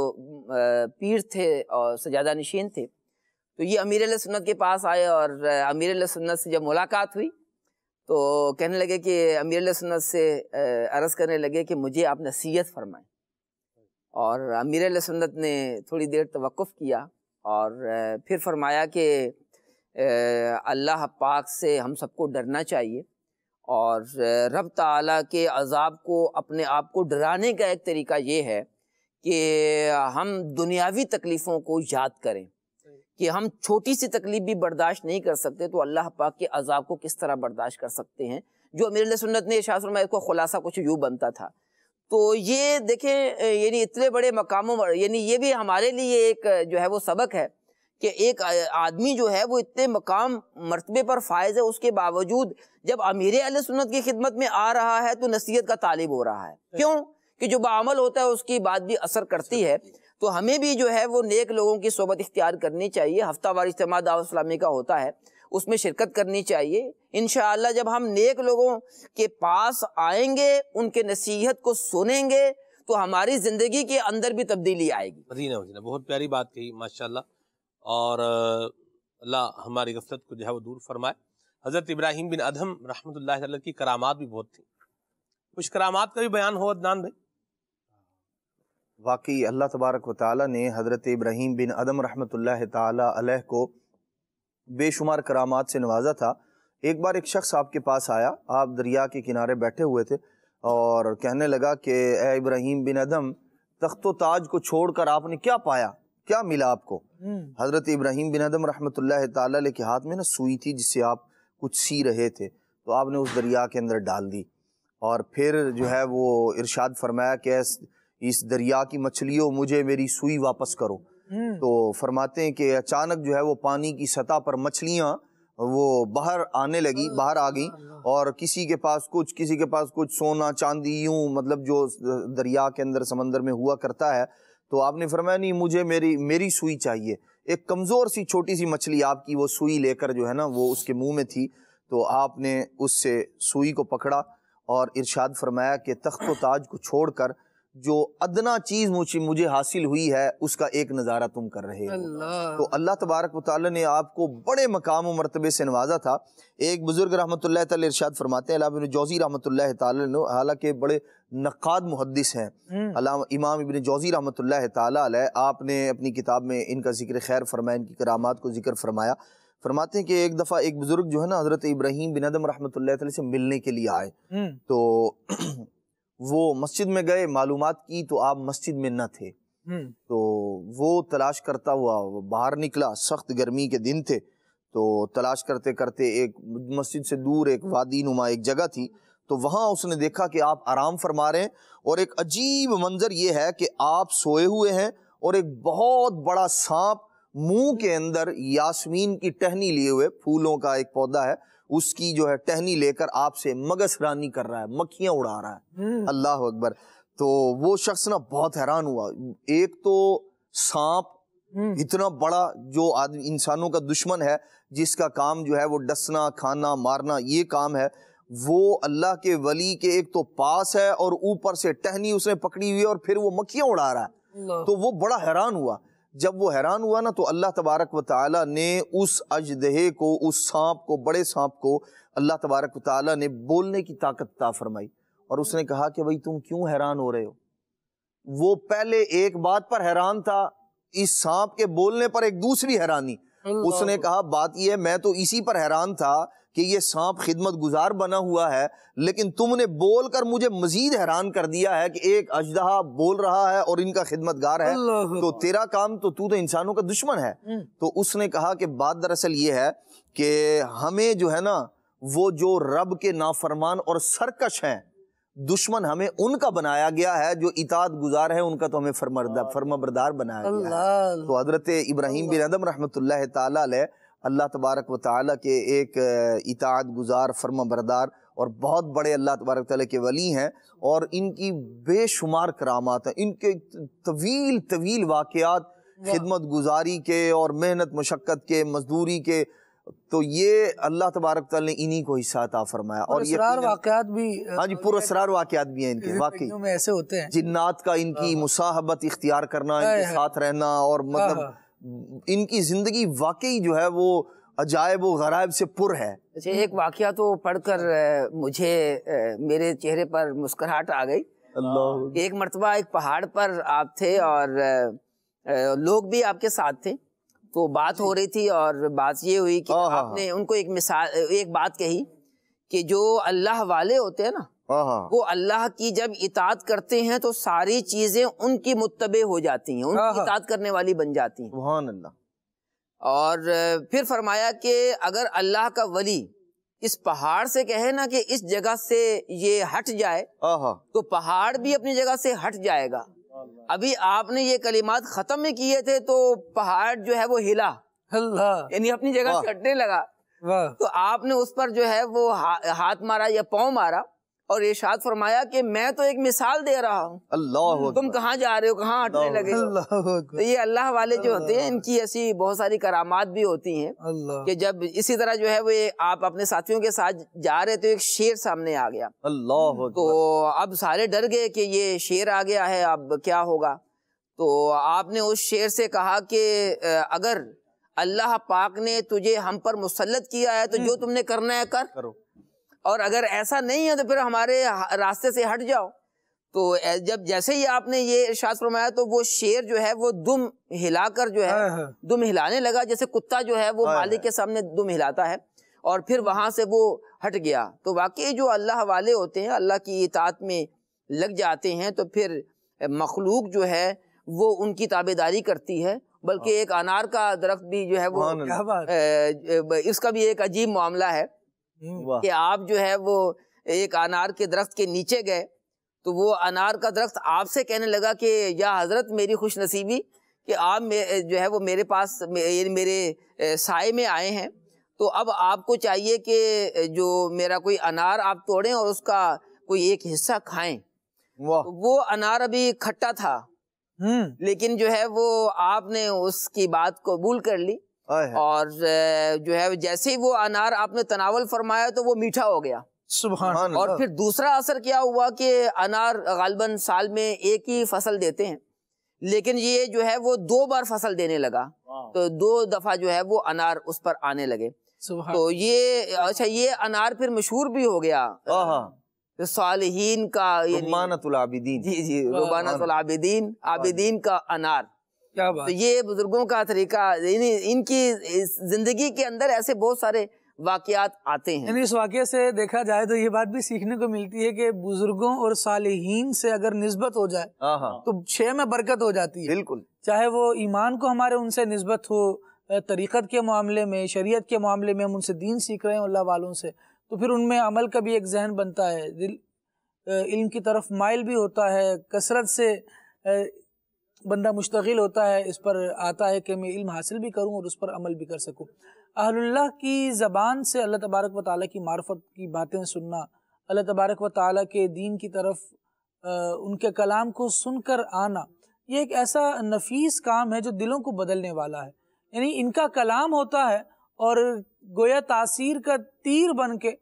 पीर थे और सजादा नशीन थे। तो ये अमीर अहले सुन्नत के पास आए और अमीर अहले सुन्नत से जब मुलाकात हुई तो कहने लगे कि अमीर अहले सुन्नत से अर्ज़ करने लगे कि मुझे आप नसीहत फरमाएं। और अमीर अहले सुन्नत ने थोड़ी देर तवक़्क़ुफ़ किया और फिर फरमाया कि अल्लाह पाक से हम सबको डरना चाहिए और रब ताला के अज़ाब को अपने आप को डराने का एक तरीका ये है कि हम दुनियावी तकलीफ़ों को याद करें कि हम छोटी सी तकलीफ़ भी बर्दाश्त नहीं कर सकते तो अल्लाह पाक के अज़ाब को किस तरह बर्दाश्त कर सकते हैं। जो अमीर अहले सुन्नत ने इरशाद फरमाया इसका खुलासा कुछ यूँ बनता था। तो ये देखें यानी इतने बड़े मकामों यानी ये भी हमारे लिए एक जो है वो सबक है कि एक आदमी जो है वो इतने मकाम मरतबे पर फायज है, उसके बावजूद जब अमीर अहले सुन्नत की खिदमत में आ रहा है तो नसीहत का तालिब हो रहा है। क्यों कि जो बाअमल होता है उसकी बात भी असर करती है। तो हमें भी जो है वो नेक लोगों की सोबत इख्तियार करनी चाहिए। हफ्तावार इज्तिमा दावत-ए-इस्लामी का होता है, उसमें शिरकत करनी चाहिए। इंशाअल्लाह जब हम नेक लोगों के पास आएंगे, उनके नसीहत को सुनेंगे तो हमारी ज़िंदगी के अंदर भी तब्दीली आएगी। मदीना बहुत प्यारी बात कही माशाल्लाह, और अल्लाह हमारी गफलत को जो है वो दूर फरमाए। हज़रत इब्राहिम बिन अदहम रहमतुल्लाह अलैह की करामात भी बहुत थी। कुछ करामात का भी बयान हो अदनान भाई। वाकई अल्लाह तबारक व तआला ने हज़रत इब्राहिम बिन अदहम रहमतुल्लाह तआला अलैह को बेशुमार करामात से नवाजा था। एक बार एक शख्स आपके पास आया, आप दरिया के किनारे बैठे हुए थे और कहने लगा कि ए इब्राहिम बिन अदहम, तख्त व ताज को छोड़कर आपने क्या पाया, क्या मिला आपको? हज़रत इब्राहिम बिन अदहम रहमतुल्लाह ताला अलैह के हाथ में ना सुई थी जिससे आप कुछ सी रहे थे, तो आपने उस दरिया के अंदर डाल दी और फिर जो है वो इरशाद फरमाया कि इस दरिया की मछलियों मुझे मेरी सुई वापस करो। तो फरमाते हैं कि अचानक जो है वो पानी की सतह पर मछलियाँ वो बाहर आने लगी, बाहर आ गई और किसी के पास कुछ, किसी के पास कुछ, सोना चांदी, यूँ मतलब जो दरिया के अंदर समंदर में हुआ करता है। तो आपने फरमाया नहीं, मुझे मेरी सुई चाहिए। एक कमज़ोर सी छोटी सी मछली आपकी वो सुई लेकर जो है ना वो उसके मुंह में थी, तो आपने उससे सुई को पकड़ा और इरशाद फरमाया कि तख्त ताज को छोड़कर जो अदना चीज़ मुझे हासिल हुई है उसका एक नज़ारा तुम कर रहे हो। तो अल्लाह तबारक व तआला ने आपको बड़े मकाम व मरतबे से नवाजा था। एक बुज़ुर्ग रहमतुल्लाह तआला इरशाद फरमाते हैं, इमाम इब्न जौज़ी रहमतुल्लाह तआला, हालांकि बड़े नक़ाद मुहद्दिस हैं इमाम इब्न जौज़ी रहमतुल्लाह तआला अलैह, आपने अपनी किताब में इनका ज़िक्र खैर फरमाया, इनकी करामात को ज़िक्र फरमाया। फरमाते हैं कि एक दफ़ा एक बुज़ुर्ग जो है ना हज़रत इब्राहीम बिन अदहम रहमतुल्लाह तआला से मिलने के लिए आए, तो वो मस्जिद में गए, मालूमात की तो आप मस्जिद में न थे। तो वो तलाश करता हुआ बाहर निकला, सख्त गर्मी के दिन थे, तो तलाश करते करते एक मस्जिद से दूर एक वादी नुमा एक जगह थी, तो वहाँ उसने देखा कि आप आराम फरमा रहे हैं और एक अजीब मंजर ये है कि आप सोए हुए हैं और एक बहुत बड़ा सांप मुंह के अंदर यास्मीन की टहनी लिए हुए, फूलों का एक पौधा है, उसकी जो है टहनी लेकर आपसे मगजरानी कर रहा है, मक्खियां उड़ा रहा है। अल्लाह हू अकबर। तो वो शख्स ना बहुत हैरान हुआ। एक तो सांप इतना बड़ा जो आदमी इंसानों का दुश्मन है, जिसका काम जो है वो डसना, खाना, मारना ये काम है, वो अल्लाह के वली के एक तो पास है और ऊपर से टहनी उसने पकड़ी हुई है और फिर वो मक्खियां उड़ा रहा है। तो वो बड़ा हैरान हुआ। जब वो हैरान हुआ ना तो अल्लाह तबारक व ताला ने उस अजदहे को, उस सांप को, बड़े सांप को अल्लाह तबारक व ताला ने बोलने की ताकत अता फरमाई और उसने कहा कि भाई तुम क्यों हैरान हो रहे हो। वो पहले एक बात पर हैरान था, इस सांप के बोलने पर एक दूसरी हैरानी। उसने कहा बात यह है मैं तो इसी पर हैरान था कि ये सांप खिदमत गुजार बना हुआ है, लेकिन तुमने बोलकर मुझे मजीद हैरान कर दिया है कि एक अजदहा बोल रहा है और इनका खिदमतगार है। तो तेरा काम तो, तू तो इंसानों का दुश्मन है। तो उसने कहा कि बात दरअसल ये है कि हमें जो है ना वो जो रब के नाफरमान और सरकश हैं दुश्मन, हमें उनका बनाया गया है, जो इताद गुजार है उनका तो हमें फर्माबरदार बनाया गया है। तो हजरत इब्राहिम बिन अदम रहमतुल्लाह ताला अलैह अल्लाह तबारक व ताला के एक इताद गुजार, फर्माबरदार और बहुत बड़े अल्लाह तबारक ताला के वली हैं और इनकी बेशुमार करामात हैं। इनके तवील तवील वाक़यात खिदमत गुजारी के और मेहनत मशक्क़त के, मजदूरी के, तो ये अल्लाह तबारक ने इन्हीं को हिस्सा अता फरमाया। और ये वाक़यात भी, हाँ जी, पुरस्कार वाक़यात भी हैं इनके, वाकई में ऐसे होते हैं। जिन्नात का इनकी मुसाहबत इख्तियार करना, इनके साथ रहना, और मतलब इनकी जिंदगी वाकई जो है वो अजायब व गरायब से पुर है। अच्छा, एक वाक़या तो पढ़कर मुझे मेरे चेहरे पर मुस्कुराहट आ गई। अल्लाह, एक मरतबा एक पहाड़ पर आप थे और लोग भी आपके साथ थे, तो बात हो रही थी और बात ये हुई कि आपने उनको एक मिसाल, एक बात कही कि जो अल्लाह वाले होते हैं ना वो अल्लाह की जब इताअत करते हैं तो सारी चीजें उनकी मुत्तबे हो जाती हैं, उनकी इताअत करने वाली बन जाती हैं। सुभान अल्लाह। और फिर फरमाया कि अगर अल्लाह का वली इस पहाड़ से कहे ना कि इस जगह से ये हट जाए तो पहाड़ भी अपनी जगह से हट जाएगा। अभी आपने ये कलिमात खत्म में किए थे तो पहाड़ जो है वो हिला, यानी अपनी जगह से हटने लगा। तो आपने उस पर जो है वो हाथ मारा या पाँव मारा और इरशाद फरमाया कि मैं तो एक मिसाल दे रहा हूँ, अल्लाह तुम कहाँ जा रहे हो, कहाँ हटने लगे हो। तो ये अल्लाह वाले जो होते हैं इनकी ऐसी बहुत सारी करामात भी होती हैं कि जब इसी तरह जो है वो आप अपने साथियों के साथ जा रहे तो एक शेर सामने आ गया, अल्लाह, तो अब सारे डर गए कि ये शेर आ गया है, अब क्या होगा। तो आपने उस शेर से कहा कि अगर अल्लाह पाक ने तुझे हम पर मुसल्लत किया है तो जो तुमने करना है करो, और अगर ऐसा नहीं है तो फिर हमारे रास्ते से हट जाओ। तो जब जैसे ही आपने ये इरशाद फरमाया तो वो शेर जो है वो दुम हिलाकर जो है दुम हिलाने लगा, जैसे कुत्ता जो है वो मालिक के सामने दुम हिलाता है, और फिर वहां से वो हट गया। तो वाकई जो अल्लाह वाले होते हैं अल्लाह की इताअत में लग जाते हैं तो फिर मखलूक जो है वो उनकी ताबेदारी करती है। बल्कि एक अनार का दरख्त भी जो है वो, इसका भी एक अजीब मामला है कि आप जो है वो एक अनार के दरख्त के नीचे गए तो वो अनार का दरख्त आपसे कहने लगा कि या हजरत मेरी खुशनसीबी कि आप जो है वो मेरे पास, मेरे साए में आए हैं, तो अब आपको चाहिए कि जो मेरा कोई अनार आप तोड़ें और उसका कोई एक हिस्सा खाएं। वो अनार अभी खट्टा था लेकिन जो है वो आपने उसकी बात कबूल कर ली और जो है जैसे ही वो अनार आपने तनावल फरमाया तो वो मीठा हो गया। सुभान। और फिर दूसरा असर क्या हुआ कि अनार गालिबन साल में एक ही फसल देते हैं, लेकिन ये जो है वो दो बार फसल देने लगा, तो दो दफा जो है वो अनार उस पर आने लगे। तो ये अच्छा, ये अनार फिर मशहूर भी हो गया, सालिहीन का, रुबानतुल आबिदीन, जी जी, रुबानतुल आबिदीन, आबिदीन का अनार। तो ये बुजुर्गों का तरीका, इनकी जिंदगी के अंदर ऐसे बहुत सारे वाक़यात आते हैं। इस वाक़े से देखा जाए तो ये बात भी सीखने को मिलती है कि बुजुर्गों और सालिहीन से अगर निस्बत हो जाए तो शे में बरकत हो जाती है। बिल्कुल, चाहे वो ईमान को हमारे उनसे निस्बत हो, तरीक़त के मामले में, शरीयत के मामले में हम उनसे दीन सीख रहे हैं अल्लाह वालों से, तो फिर उनमें अमल का भी एक जहन बनता है, दिल इल्म की तरफ माइल भी होता है, कसरत से बंदा मुश्तगिल होता है, इस पर आता है कि मैं इल्म हासिल भी करूं और उस पर अमल भी कर सकूं। अहलुल्लाह की ज़बान से अल्लाह तबारक व ताला की मार्फत की बातें सुनना, अल्लाह तबारक व ताला के दीन की तरफ उनके कलाम को सुनकर आना, ये एक ऐसा नफीस काम है जो दिलों को बदलने वाला है। यानी इनका कलाम होता है और गोया तासीर का तीर बन के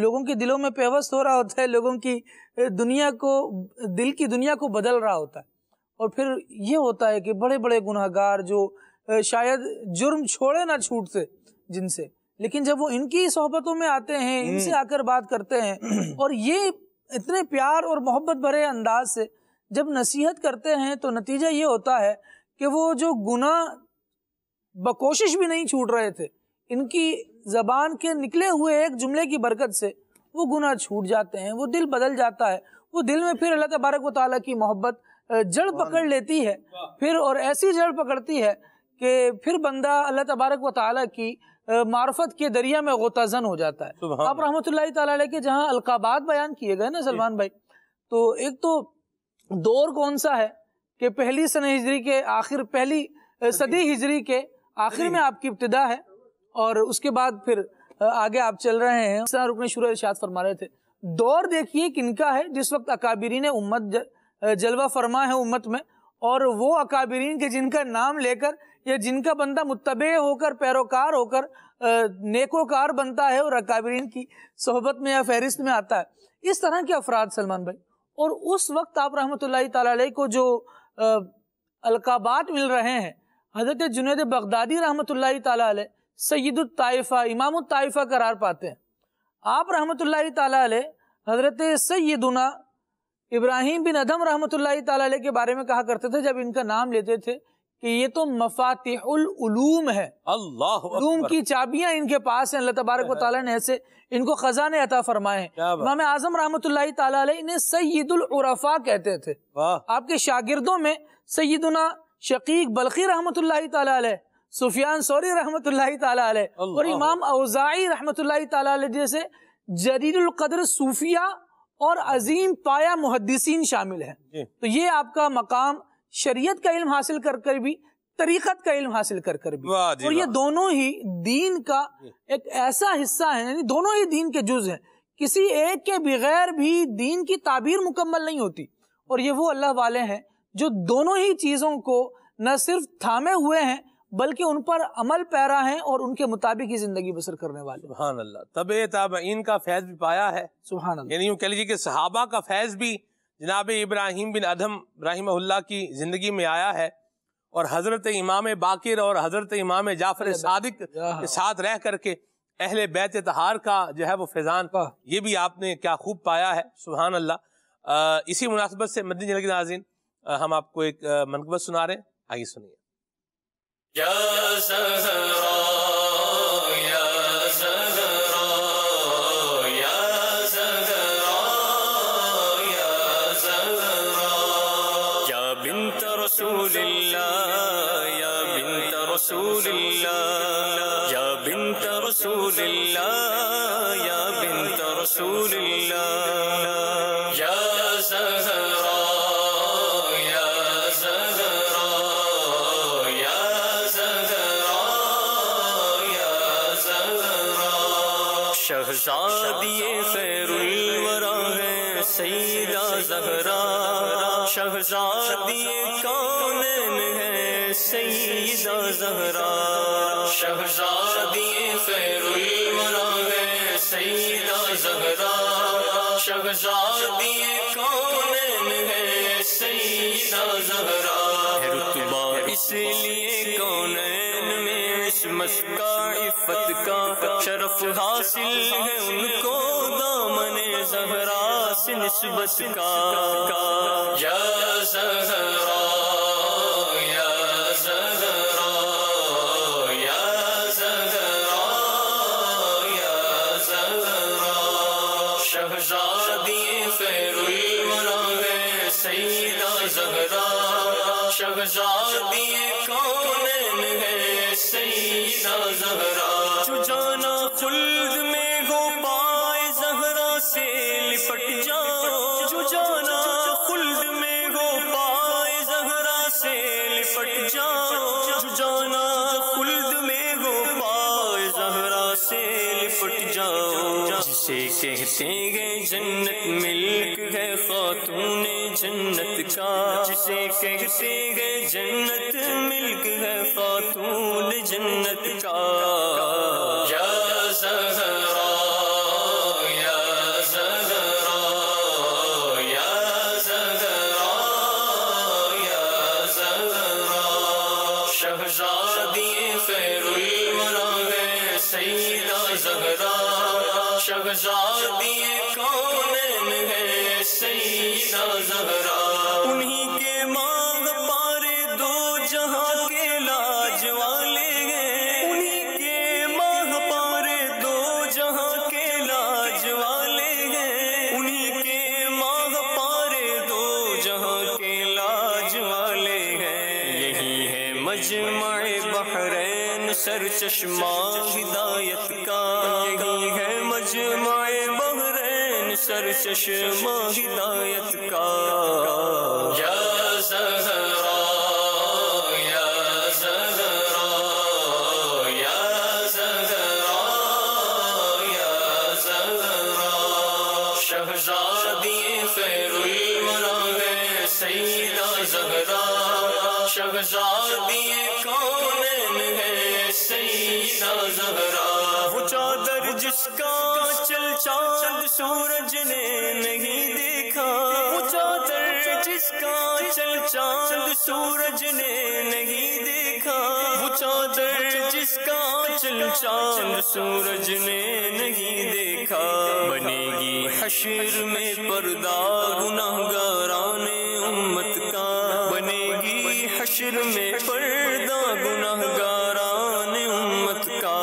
लोगों के दिलों में पेवस्त हो रहा होता है, लोगों की दुनिया को, दिल की दुनिया को बदल रहा होता है। और फिर ये होता है कि बड़े बड़े गुनहगार जो शायद जुर्म छोड़े ना छूट से जिनसे, लेकिन जब वो इनकी सोहबतों में आते हैं, इनसे आकर बात करते हैं और ये इतने प्यार और मोहब्बत भरे अंदाज से जब नसीहत करते हैं तो नतीजा ये होता है कि वो जो गुनाह बकोशिश भी नहीं छूट रहे थे, इनकी ज़बान के निकले हुए एक जुमले की बरकत से वो गुनाह छूट जाते हैं, वो दिल बदल जाता है, वो दिल में फिर अल्लाह तबारक व तआला की मोहब्बत जड़ पकड़ लेती है फिर, और ऐसी जड़ पकड़ती है कि फिर बंदा अल्लाह तबारक व तआला की मार्फत के दरिया में गोताजन हो जाता है। आप रहमतुल्लाहि तआला अलैह के जहाँ अलकाबात बयान किए गए ना सलमान भाई, तो एक तो दौर कौन सा है कि पहली सने हिजरी के आखिर, पहली सदी हिजरी के आखिर में आपकी इब्तिदा है और उसके बाद फिर आगे आप चल रहे हैं। रुकने शुरू इरशाद फरमा रहे थे, दौर देखिए किनका है जिस वक्त अकाबिरीन उम्मत जलवा फरमा है उम्मत में, और वो अकाबिरीन के जिनका नाम लेकर या जिनका बंदा मुत्तबे होकर, पैरोकार होकर नेकोकार बनता है और अकाबिरीन की सोहबत में या फहरिस्त में आता है, इस तरह के अफराद सलमान भाई। और उस वक्त आप रहमतुल्लाहि तआला अलैह को जो अलकाबात मिल रहे हैं, हज़रत जुनैद बगदादी रहमतुल्लाहि तआला अलैह सय्यदुत ताइफ़ा, इमामुत ताइफ़ा करार पाते हैं। आप रहमतुल्लाहि तआला अलैह हज़रत सय्यदुना इब्राहिम बिन अदम रहमतुल्लाहि तआला अलैह के बारे में कहा करते थे जब इनका नाम लेते थे कि ये तो मफातिहुल उलूम है, अल्लाह उलूम की चाबियां इनके पास हैं, अल्लाह तबारक व तआला ने ऐसे इनको खजाने अता फरमाए हैं। इमाम आज़म रहमतुल्लाहि तआला अलैह इन्हें सय्यदुल उरफ़ा कहते थे। आपके शागिर्दों में सय्यदुना शक़ीक़ बल्खी रहमतुल्लाहि तआला अलैह, सुफियान सौरी रहमतुल्लाहि तआला अलैह और इमाम औज़ाई रहमतुल्लाहि तआला अलैह जैसे जरीरुल क़द्र सूफिया और अजीम पाया मुहद्दिसीन शामिल हैं। तो ये आपका मकाम शरीयत का इल्म हासिल कर कर भी, तरीक़त का इल्म हासिल कर कर भी, और ये दोनों ही दीन का एक ऐसा हिस्सा है, यानी दोनों ही दीन के जुज़ हैं, किसी एक के बगैर भी दीन की ताबीर मुकम्मल नहीं होती। और ये वो अल्लाह वाले हैं जो दोनों ही चीज़ों को न सिर्फ थामे हुए हैं बल्कि उन पर अमल पैरा हैं और उनके मुताबिक ही ज़िंदगी बसर करने वाले। सुभान अल्लाह, तबे ताबईन का फैज़ भी पाया है। सुभान अल्लाह, यानी यूँ कह लीजिए कि सहाबा का फैज़ भी जनाब इब्राहिम बिन अदहम रहिमहुल्लाह की ज़िंदगी में आया है। और हज़रत इमाम बाक़िर और हज़रत इमाम जाफ़र सादिक के साथ रह करके अहले बैत तहार का जो है वो फैज़ान, ये भी आपने क्या खूब पाया है। सुभान अल्लाह। इसी मुनासबत से मदनी चैनल के नाज़रीन हम आपको एक मनक़बत सुना रहे हैं, आइए सुनिए। इसलिए कौनैन में इस्मत का, इफ़्फ़त का शरफ हासिल है उनको दामने ज़हरा से निस्बत का। या ज़हरा या ज़हरा या ज़हरा या ज़हरा, शहज़ादी ख़ैरुल वरा है सैयदा ज़हरा, शहज़ादी जिसे कहते हैं जन्नत मिल्क है खातूने जन्नत का, जिसे कहते हैं जन्नत मिल्क है खातून जन्नत का। उन्हीं के मांग पारे दो जहां के लाज वाले हैं, उन्हीं के मांग पारे दो जहां के लाज वाले हैं, उन्हीं के मांग पारे दो जहां के लाज वाले हैं। यही है मजमाए बहरैन सर चश्मा हिदायत का, यही है मजमाए बहरैन सर चश्मा हिदायत का। वो चादर जिसका चल चांद सूरज ने नहीं देखा, वो चादर जिसका चल चांद सूरज ने नहीं देखा, वो चादर जिसका चल चांद सूरज ने नहीं देखा। बनेगी हश्र में पर्दा गुनाहगाराने उम्मत का, बनेगी हश्र में पर्दा गुनाहगारान उम्मत का।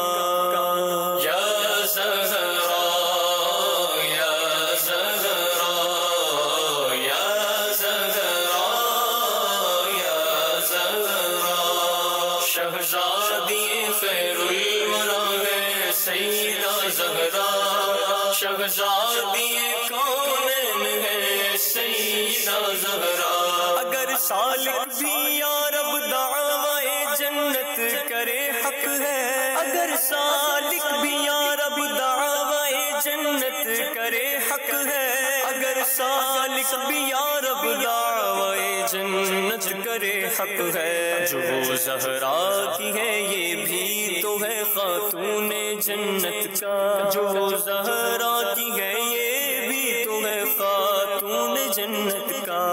अगर सालिक भी या रब दावाए जन्नत करे हक है, अगर सालिक भी या रब दावाए जन्नत करे हक है, अगर सालिक भी या रब दावाए जन्नत करे हक है। जो वो ज़हरा की है ये भी तो है खातूने जन्नत का, जो वो ज़हरा की है ये भी तो है खातून जन्नत का।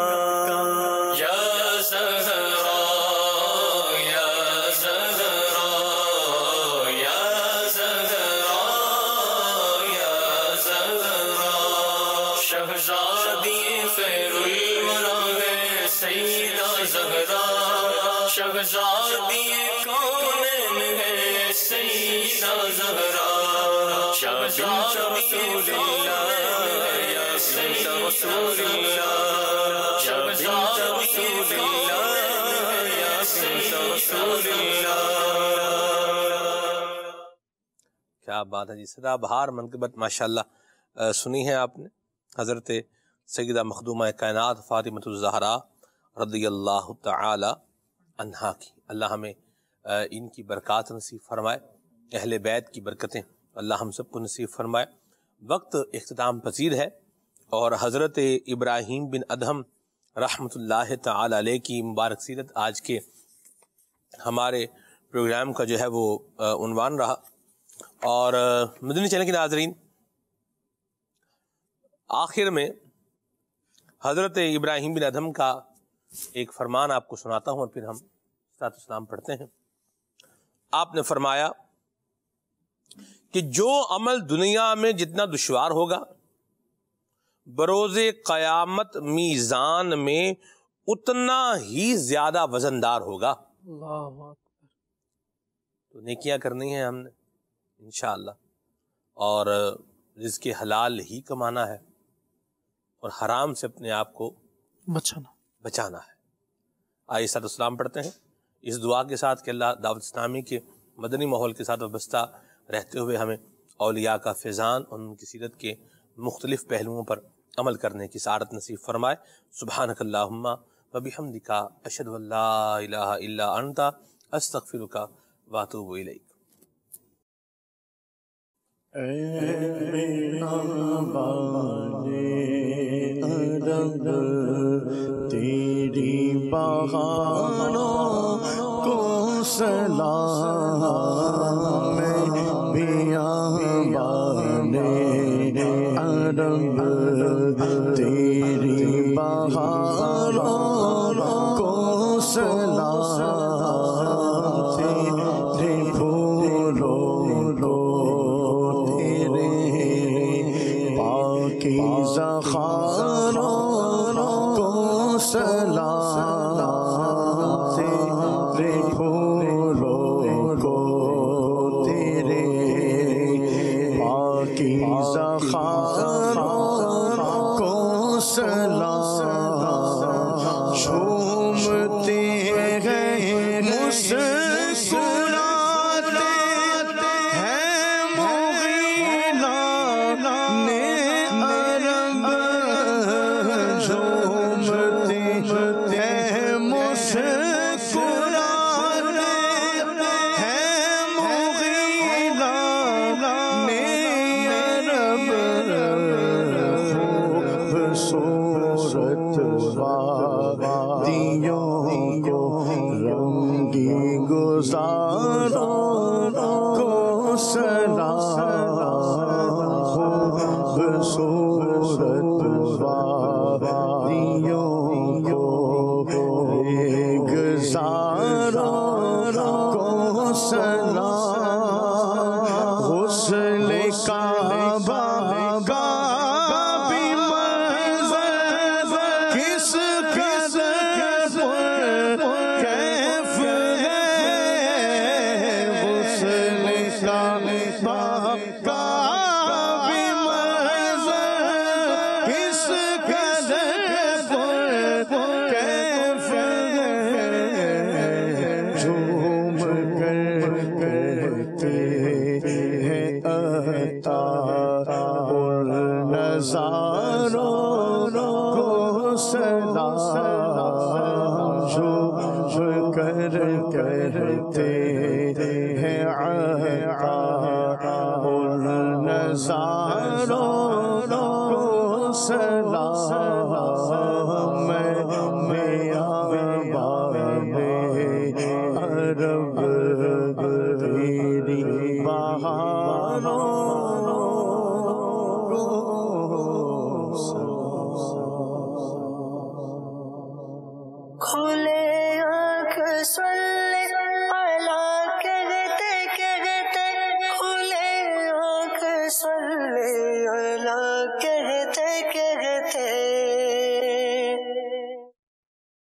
क्या बात है जी, सदा बहार मनकबत माशाल्लाह सुनी है आपने हज़रत सैयदा मखदूमा कायनात फातिमतुज़ ज़हरा रदियल्लाहु तआला अन्हा की। अल्लाह हमें इनकी बरक़ात नसीब फरमाए, अहले बैत की बरकतें अल्लाह हम सबको नसीब फरमाए। वक्त इख्तिताम पसीर है और हज़रत इब्राहिम बिन अदहम रहमतुल्लाह तआला अलैह की मुबारक सीरत आज के हमारे प्रोग्राम का जो है वो उन्वान रहा। और मदनी चैनल के नाजरीन, आखिर में हज़रत इब्राहिम बिन अदहम का एक फरमान आपको सुनाता हूँ और फिर हम सलाम पढ़ते हैं। आपने फरमाया कि जो अमल दुनिया में जितना दुश्वार होगा बरोज़े क़यामत मीज़ान में उतना ही ज्यादा वज़नदार होगा। तो नेकियां करनी है हमने इंशाअल्लाह, और रिज़्क़ हलाल ही कमाना है और हराम से अपने आप को बचाना है। आइए साथ सलाम पढ़ते हैं इस दुआ के साथ कि अल्लाह दावत-ए-इस्लामी के मदनी माहौल के साथ वाबस्ता रहते हुए हमें औलिया का फैज़ान और उनकी सीरत के मुख्तलिफ़ पहलुओं पर अमल करने की सारत नसीब फरमाए। सुबहानकल्लाहुम्मा व बिहम्दिका अशहदु अल्ला इलाहा इल्ला अंता अस्तगफिरुका व अतूबु इलैक। अरब तेरी बहानों को सलाम बियाबाने अरब तेरी बहानों को सलाम तेरे पाकीज़ा ख़ानों को सलाम तेरे फूलों को तेरे पाकीज़ा ख़ानों को सलाम झूमते हैं खुले आँख से